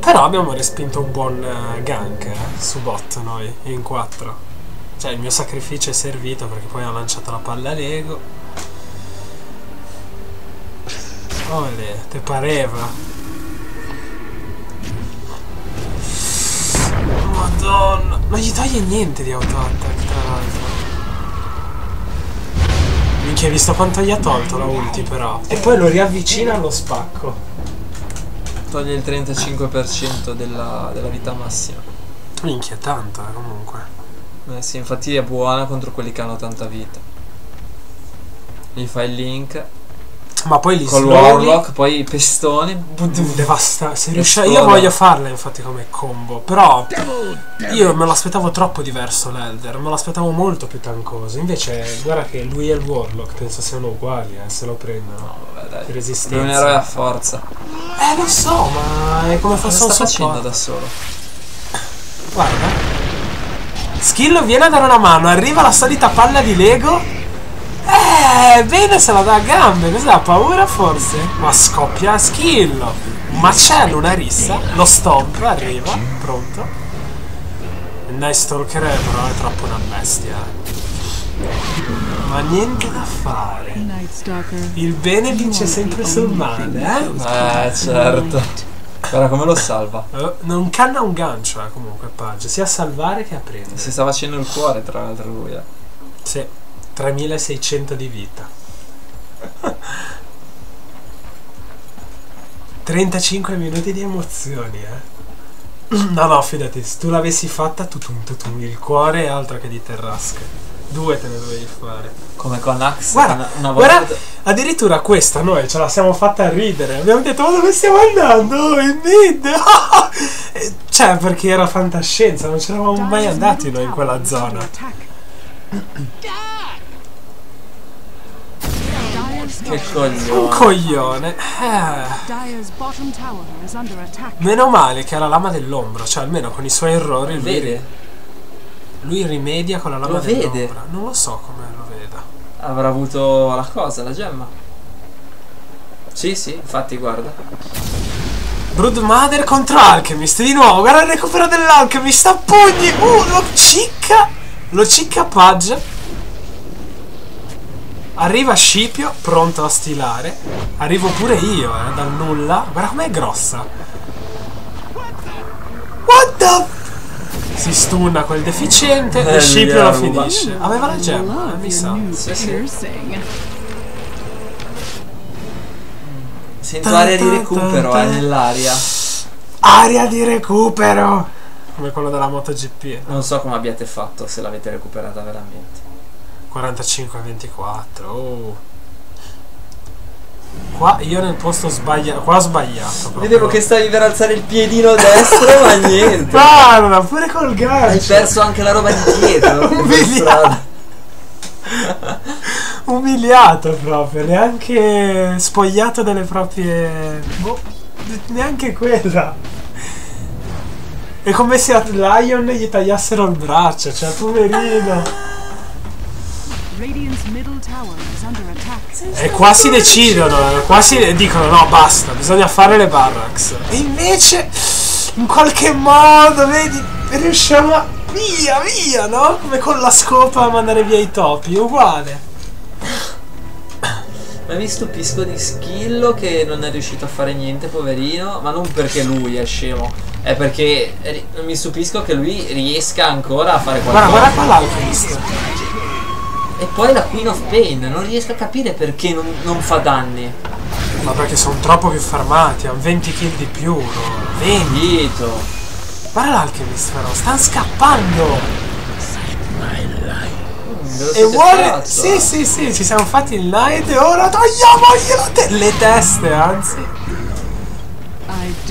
Però abbiamo respinto un buon gank su bot noi in 4. Cioè il mio sacrificio è servito perché poi ho lanciato la palla Lego. Ole, te pareva. Madonna. Non gli toglie niente di auto-attack tra l'altro. Minchia, hai visto quanto gli ha tolto la ulti però. E poi lo riavvicina allo spacco. Toglie il 35% della vita massima. Minchia, tanto comunque. Eh sì, infatti è buona contro quelli che hanno tanta vita. Gli fai il link. Ma poi li con Warlock, poi i pestoni. Devasta. Se riesce, io voglio farla infatti come combo. Però io me lo aspettavo troppo diverso l'Elder. Me lo aspettavo molto più tancoso. Invece guarda che lui e il Warlock penso siano uguali, se lo prendono. No, vabbè, dai. Resistenza. Non ero a forza. Lo so, ma è come fosse un support da solo. Guarda. Skillo viene a dare una mano, arriva la solita palla di Lego. Bene, se la dà a gambe, cos'ha paura forse? Ma scoppia Skillo. Un macello, una rissa, lo stomp, arriva, pronto. Il Night Stalker però è troppo una bestia. Ma niente da fare. Il bene vince sempre sul male, eh? Certo. Guarda come lo salva. Non canna un gancio, comunque Pudge, sia a salvare che a prendere. Si sta facendo il cuore tra l'altro lui, eh. Sì, 3600 di vita. 35 minuti di emozioni, eh. No, fidati, se tu l'avessi fatta tutum, il cuore è altro che di terrasche. 2 te ne dovevi fare. Come con Axe. Guarda, guarda, addirittura questa noi ce la siamo fatta ridere. Abbiamo detto, ma dove stiamo andando? In Mida! Cioè, perché era fantascienza, non ce eravamo mai andati noi in quella zona. Che coglione. Un coglione. Meno male che ha la lama dell'ombra, cioè almeno con i suoi errori lui. Vede? Lui rimedia con la lama dell'ombra. Non lo so come lo veda. Avrà avuto la cosa, la gemma. Sì, infatti guarda. Broodmother contro Alchemist di nuovo. Guarda il recupero dell'Alchemist a pugni. Lo cicca. Lo cicca Pudge. Arriva Scipio, pronto a stilare. Arrivo pure io, dal nulla. Guarda com'è grossa. What the... Si stunna quel deficiente e Scipio la finisce. Aveva la gemma, mi sa. Sento aria di recupero, nell'aria. Aria di recupero! Come quello della MotoGP. Non so come abbiate fatto, se l'avete recuperata veramente. 45-24, oh. Qua io nel posto sbagliato. Qua ho sbagliato. Vedevo che stavi per alzare il piedino destro, ma niente. Parla, pure col gancio. Hai perso anche la roba di dietro. Umiliato. Umiliato proprio. Neanche spogliato delle proprie. Boh, neanche quella. È come se a Lion gli tagliassero il braccio, cioè poverino. E qua si decidono, qua si dicono no basta, bisogna fare le barracks. E invece in qualche modo, vedi, riusciamo a via, no? Come con la scopa a mandare via i topi, uguale. Ma mi stupisco di Skillo che non è riuscito a fare niente, poverino, ma non perché lui è scemo, è perché mi stupisco che lui riesca ancora a fare qualcosa. Guarda qua l'altro. E poi la Queen of Pain, non riesco a capire perché non fa danni. Ma perché sono troppo più farmati, hanno 20 kill di più. Benito. Guarda l'Alchemist però, sta scappando! E vuole... Sì, ci siamo fatti il night e ora tagliamo le teste, anzi.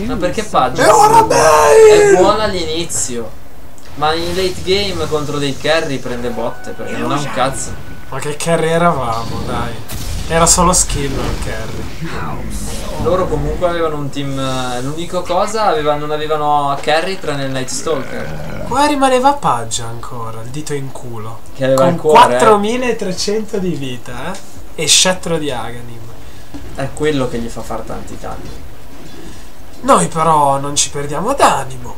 Ma perché Pudge? E ora Bane! È buona all'inizio, ma in late game contro dei carry prende botte, perché non ha un cazzo. Ma che carry eravamo, dai. Era solo skill il carry. Loro comunque avevano un team... L'unica cosa, non avevano carry tranne il Night Stalker. Qua rimaneva Pudge ancora, il dito in culo. Che aveva con il cuore, 4300 di vita, eh? E scettro di Aghanim. È quello che gli fa far tanti tagli. Noi però non ci perdiamo d'animo.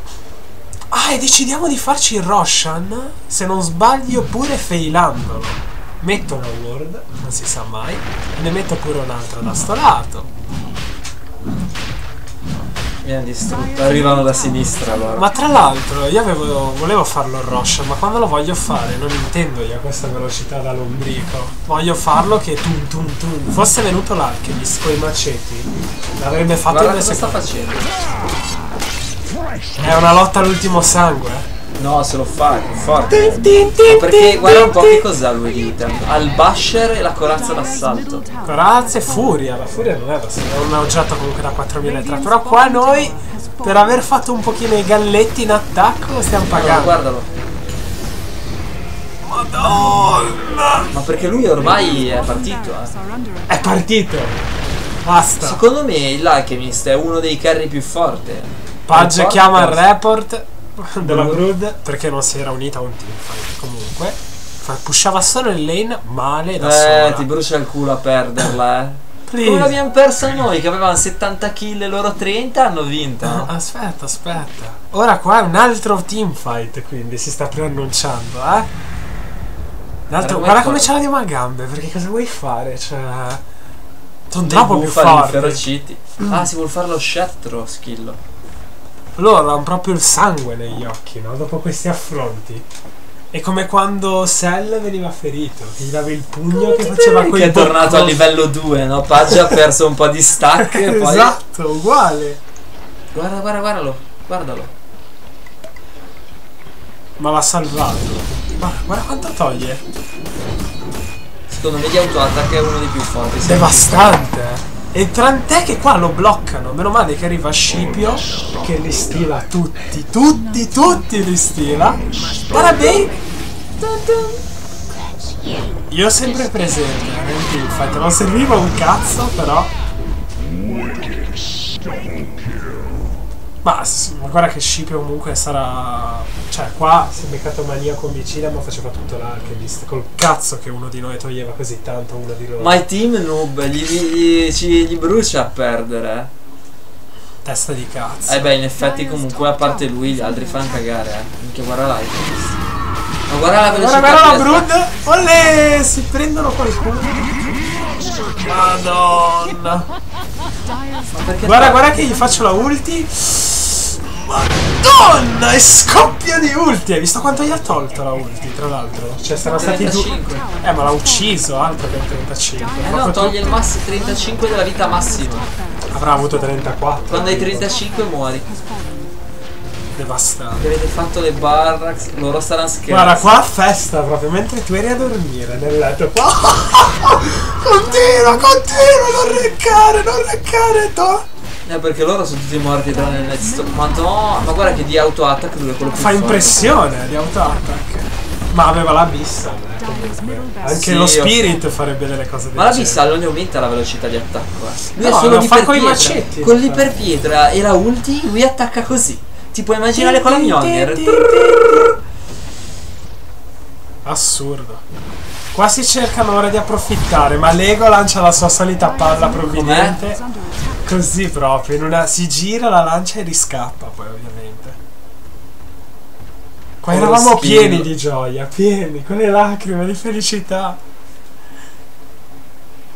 Ah, e decidiamo di farci il Roshan, se non sbaglio pure failandolo. Metto una ward, non si sa mai, e ne metto pure un'altra da sto lato. Viene distrutta, arrivano da sinistra loro. Ma tra l'altro io volevo farlo il Roshan, ma quando lo voglio fare non intendo io a questa velocità da lombrico. Voglio farlo che tum tum tum. Fosse venuto l'Alchemist con i maceti, l'avrebbe fatto in 2 secondi. Cosa sta facendo? È una lotta all'ultimo sangue. No, se lo fa, è forte. Perché guarda un po' che cos'ha lui l'item. Ha il basher e la corazza d'assalto. Corazza e furia. La furia non è d'assalto, è un oggetto comunque da 4000. Però qua noi, per aver fatto un pochino i galletti in attacco, stiamo pagando. Guardalo. Madonna. Ma perché lui ormai è partito, eh. È partito. Basta. Secondo me l'Alchemist è uno dei carri più forti. Pudge chiama il report della Brood, perché non si era unita a un teamfight. Comunque pushava solo in lane male da sola. Ti brucia il culo a perderla, eh. Come l'abbiamo persa noi che avevamo 70 kill e loro 30 hanno vinto. Aspetta, ora qua è un altro teamfight, quindi si sta preannunciando, eh. Guarda come ce l'abbiamo a gambe, perché cosa vuoi fare? Cioè, sono troppo più forti. Ah, si vuol fare lo scettro skillo. Loro hanno proprio il sangue negli occhi, no? Dopo questi affronti. È come quando Cell veniva ferito, che gli dava il pugno come che faceva quel... Che è tornato a livello 2, no? Pudge ha perso un po' di stack e poi... Esatto, uguale. Guardalo. Ma l'ha salvato. Guarda quanto toglie. Secondo me gli autoattack è uno dei più forti. Devastante. E tant'è che qua lo bloccano. Meno male che arriva Scipio, che li stila tutti li stila. Guarda Bane. Io sempre presente, infatti non serviva un cazzo, però. Ma guarda che Scipio comunque sarà... Cioè qua si è beccato maniaco omicida, ma faceva tutto l'Alchemist. Col cazzo che uno di noi toglieva così tanto uno di loro. Ma il team noob gli brucia a perdere, eh. Testa di cazzo. Eh beh, in effetti comunque a parte lui gli altri fanno cagare, eh. Anche guarda l'Alchemist. Ma guarda la velocità. Guarda la Brood. Olle, si prendono qualcuno. Madonna. Guarda che gli faccio la ulti. Madonna, e scoppia di ulti. Hai visto quanto gli ha tolto la ulti, tra l'altro? Cioè sono stati 35. Ma l'ha ucciso, altro che 35. No, toglie il massimo 35 della vita massima. Avrà avuto 34. Quando hai 35 muori. Devastante. Avete fatto le barracks, loro staranno scherzando. Guarda qua festa proprio, mentre tu eri a dormire nel letto. Continua, non reccare to. Perché loro sono tutti morti tranne il letto. Ma no, ma guarda che di auto attack lui è quello più forte. Fa impressione di auto attack. Ma aveva la Abyssal, anche sì, lo Spirit farebbe delle cose del... Ma la Abyssal non gli aumenta la velocità di attacco, eh. Lui no, è solo di fa con i macetti. Con l'iperpietra e la ulti lui attacca così. Ti puoi immaginare con la Mjolnir? Assurdo. Qua si cercano ora di approfittare, ma Lego lancia la sua solita palla provvidente. Così proprio, si gira, la lancia e riscappa poi ovviamente. Qua eravamo pieni di gioia, pieni, con le lacrime di felicità.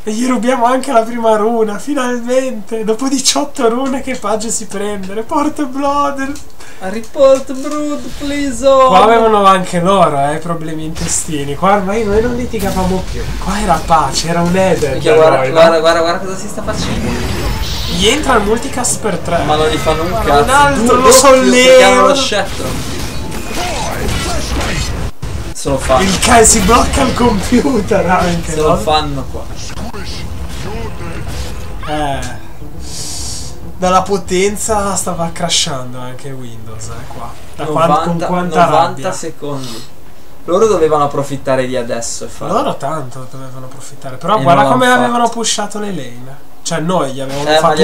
E gli rubiamo anche la prima runa, finalmente! Dopo 18 rune che Pudge si prende, Portblood! Report Brood, please. Oh. Qua avevano anche loro problemi intestini. Qua ormai noi non litigavamo più. Qua era pace, era un Eden. Guarda cosa si sta facendo. Gli entra il multicast per 3. Ma non gli fanno un cazzo. Un altro lo solleva. Se lo fanno. Il cazzo si blocca il computer anche. Se lo fanno qua. Dalla potenza stava crashando anche Windows qua. Da 90 secondi. Loro dovevano approfittare di adesso e fare. Loro tanto dovevano approfittare. Però e guarda come avevano pushato le lane. Cioè noi gli avevamo fatto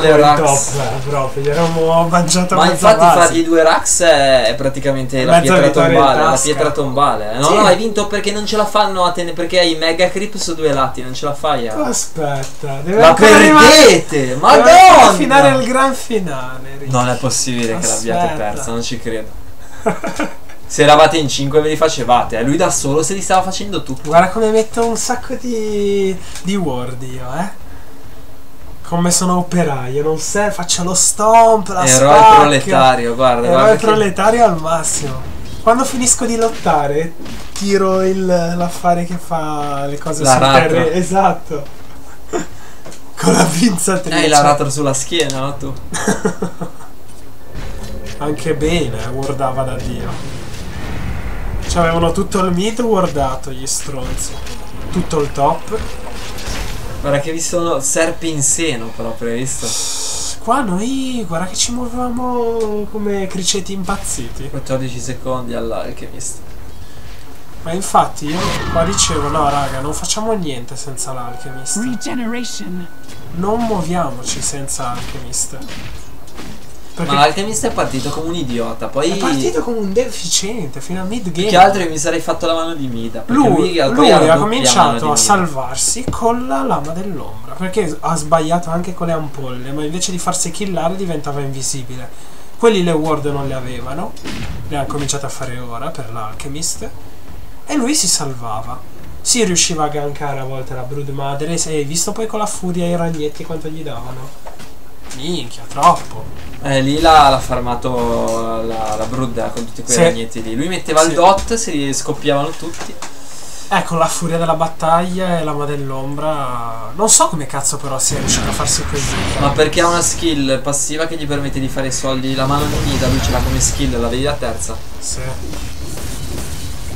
le racks proprio, gli avevamo mangiato. Ma infatti base. Fargli due racks è praticamente la pietra tombale, la pietra tombale. No, sì. No, hai vinto perché non ce la fanno a tenere, perché hai mega creep su due lati, non ce la fai a... Aspetta, deve perdete, madonna! Finale al gran finale. Ricci. Non è possibile che l'abbiate persa, non ci credo. Se eravate in 5 ve li facevate, lui da solo se li stava facendo tutti. Guarda come metto un sacco di word io, Come sono operaio, non sai, faccio lo stomp, la spacca. Eroe proletario, guarda. Eroe proletario al massimo. Quando finisco di lottare, tiro l'affare che fa le cose sul terreno. Esatto. Con la pinzatrice. Hai la ratro sulla schiena, no tu? Anche bene, guardava da Dio. Cioè avevano tutto il mid guardato gli stronzi. Tutto il top. Guarda che vi sono serpi in seno proprio, hai visto? Qua noi, guarda che ci muovevamo come criceti impazziti. 14 secondi all'Alchemist. Ma infatti io qua dicevo, no raga, non facciamo niente senza l'Alchemist. Non muoviamoci senza Alchemist. Perché ma l'Alchemist è partito come un idiota, poi... È partito come un deficiente, fino a mid-game. Più che altro io mi sarei fatto la mano di Mida. Lui ha cominciato a salvarsi con la lama dell'ombra, perché ha sbagliato anche con le ampolle, ma invece di farsi killare diventava invisibile. Quelli le ward non le avevano, le ha cominciato a fare ora per l'Alchemist, e lui si salvava. Si riusciva a gankare a volte la Broodmother, e hai visto poi con la furia i ragnetti quanto gli davano. Minchia, troppo. Lì l'ha farmato la Brood con tutti quei ragnetti lì. Lui metteva il dot, si scoppiavano tutti. Ecco, la furia della battaglia e l'ama dell'ombra. Non so come cazzo però si è riuscito a farsi così. Ma perché ha una skill passiva che gli permette di fare i soldi. La mano unita, lui ce l'ha come skill, la vedi la terza? Sì.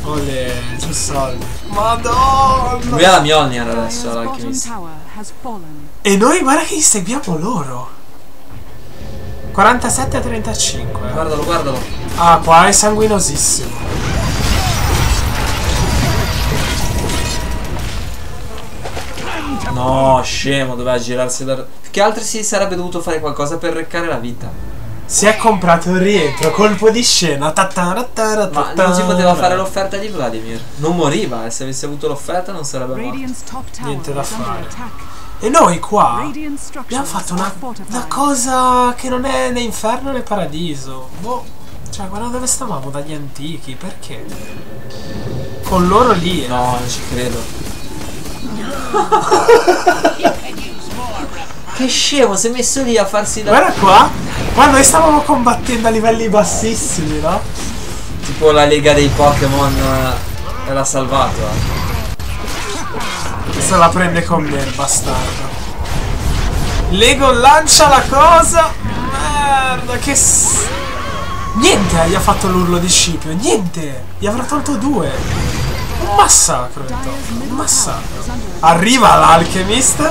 Olè, c'è soldi. Madonna! Lui ha la Mjolnir adesso, l'Alchemist. E noi guarda che seguiamo loro. 47-35. Guardalo, guardalo. Ah, qua è sanguinosissimo. No, scemo, doveva girarsi da... Più che altro si sarebbe dovuto fare qualcosa per reccare la vita. Si è comprato il rientro, colpo di scena. Ma non si poteva fare l'offerta di Vladimir. Non moriva, se avesse avuto l'offerta non sarebbe morto. Niente da fare. E noi qua abbiamo fatto una cosa che non è né inferno né paradiso. Boh, cioè guarda dove stavamo dagli antichi, perché? Con loro lì. No, non ci credo. Che scemo, si è messo lì a farsi da... Guarda qua, qua noi stavamo combattendo a livelli bassissimi, no? Tipo la lega dei Pokémon l'ha salvato, Questa la prende con me il bastardo. Lego lancia la cosa. Merda che niente, gli ha fatto l'urlo di Scipio. Niente, gli avrà tolto due. Un massacro, un massacro. Arriva l'Alchemist.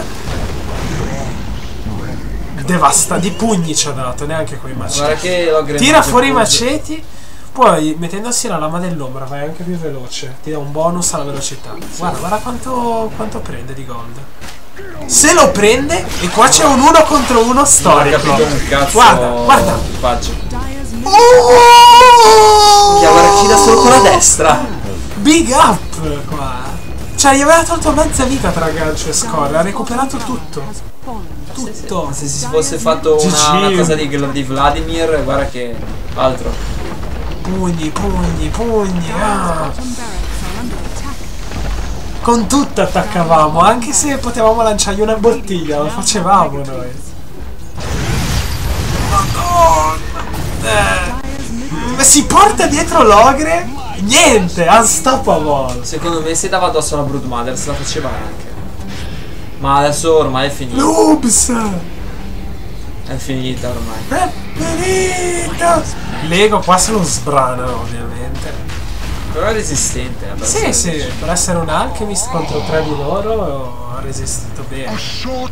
Devasta, di pugni ci ha dato. Neanche quei maceti. Tira fuori i maceti. Poi mettendosi la lama dell'ombra vai anche più veloce, ti dà un bonus alla velocità. Guarda, guarda quanto prende di gold. Se lo prende, e qua c'è un 1 contro 1 storico. Non ho capito un cazzo. Guarda, guarda. Guarda, ci dà solo con la destra. Big up qua. Cioè gli aveva tolto mezza vita tra gancio e score, ha recuperato tutto. Tutto. Se si fosse fatto una cosa di Vladimir, guarda che altro. Pugni, pugni, pugni, Con tutto attaccavamo, anche se potevamo lanciargli una bottiglia, lo facevamo noi. Madonna! si porta dietro l'ogre, niente, unstoppable. Secondo me se dava addosso alla Broodmother se la faceva anche. Ma adesso ormai è finita. Noobs! È finita ormai. È finita! Lego qua se lo sbranano ovviamente. Però è resistente. Sì, sì, per essere un Alchemist contro tre di loro ha resistito bene.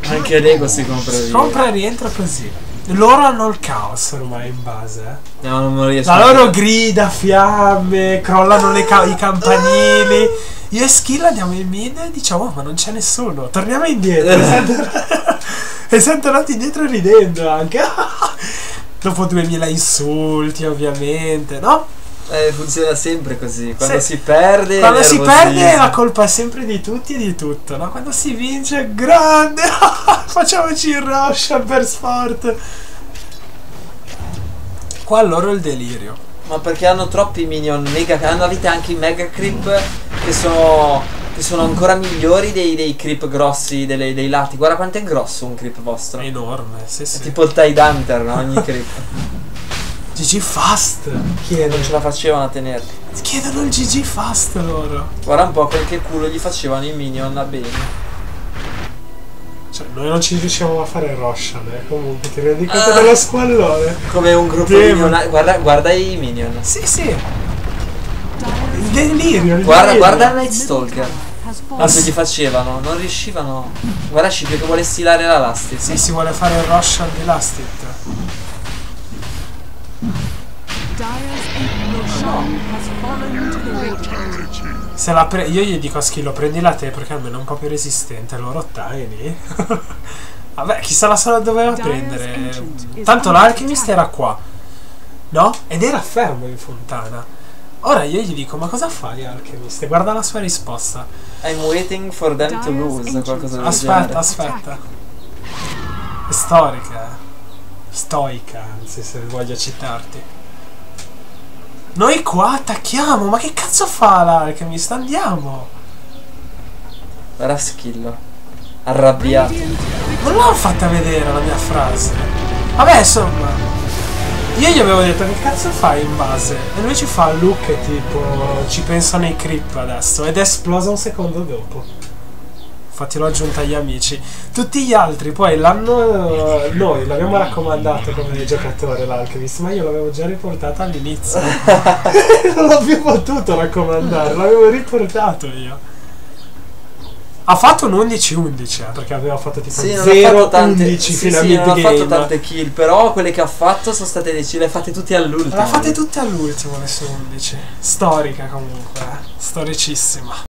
Anche Lego si compra via. Compra e rientra così. Loro hanno il caos ormai in base. No, non riesco. La loro grida, fiamme, crollano le i campanili. Io e Skill andiamo in mid e diciamo oh, ma non c'è nessuno. Torniamo indietro. E siamo tornati indietro ridendo anche. Dopo 2000 insulti ovviamente, no? Funziona sempre così, quando si perde la colpa è sempre di tutti e di tutto, no? Quando si vince, grande! Facciamoci il Roshan per sport! Qua loro il delirio. Ma perché hanno troppi minion mega, hanno a vita anche i mega creep che sono ancora migliori dei creep grossi dei lati. Guarda quanto è grosso un creep vostro. È enorme, sì sì. È tipo il Tidehunter, no? Ogni creep. GG Fast! Chiedono, non ce la facevano a tenerli. Chiedono il GG Fast loro. Guarda un po' quel che culo gli facevano i minion a Bane. Cioè, noi non ci riusciamo a fare Roshan, comunque, ti rendi conto dello squallone. Come un gruppo minion. Guarda i minion. Sì, sì. Il delirio, il guarda il Night Stalker. Quanto gli facevano, non riuscivano. Guarda Scipio che vuole stilare la Lastit. Sì, si vuole fare il Roshan di Lastit. Se la io gli dico a Schillo prendila te perché almeno è un po' più resistente. Loro Tiny. Vabbè, chissà la sala doveva prendere. Tanto l'Alchemist era qua, no? Ed era fermo in fontana. Ora io gli dico ma cosa fai Alchemist? Guarda la sua risposta. I'm waiting for them to lose. Qualcosa del genere. Aspetta. È storica. Stoica, anzi, se voglio citarti. Noi qua attacchiamo, ma che cazzo fa l'Alchemist? Andiamo! Guarda Schillo, arrabbiato. Non l'ho fatta vedere la mia frase. Vabbè, insomma. Io gli avevo detto che cazzo fai in base? E lui ci fa look tipo ci pensano i creep adesso. Ed è esplosa un secondo dopo. Infatti l'ho aggiunta agli amici. Tutti gli altri poi l'hanno... Noi l'abbiamo raccomandato come giocatore l'Alchemist, ma io l'avevo già riportato all'inizio. Non l'ho più potuto raccomandare, l'avevo riportato io. Ha fatto un 11-11, perché aveva fatto tipo 0-11 fino a mid game. Sì, non ha fatto tante kill, però quelle che ha fatto sono state decine, le ha fatte tutte all'ultimo. Le ha fatte tutte all'ultimo, le sono 11. Storica comunque, storicissima.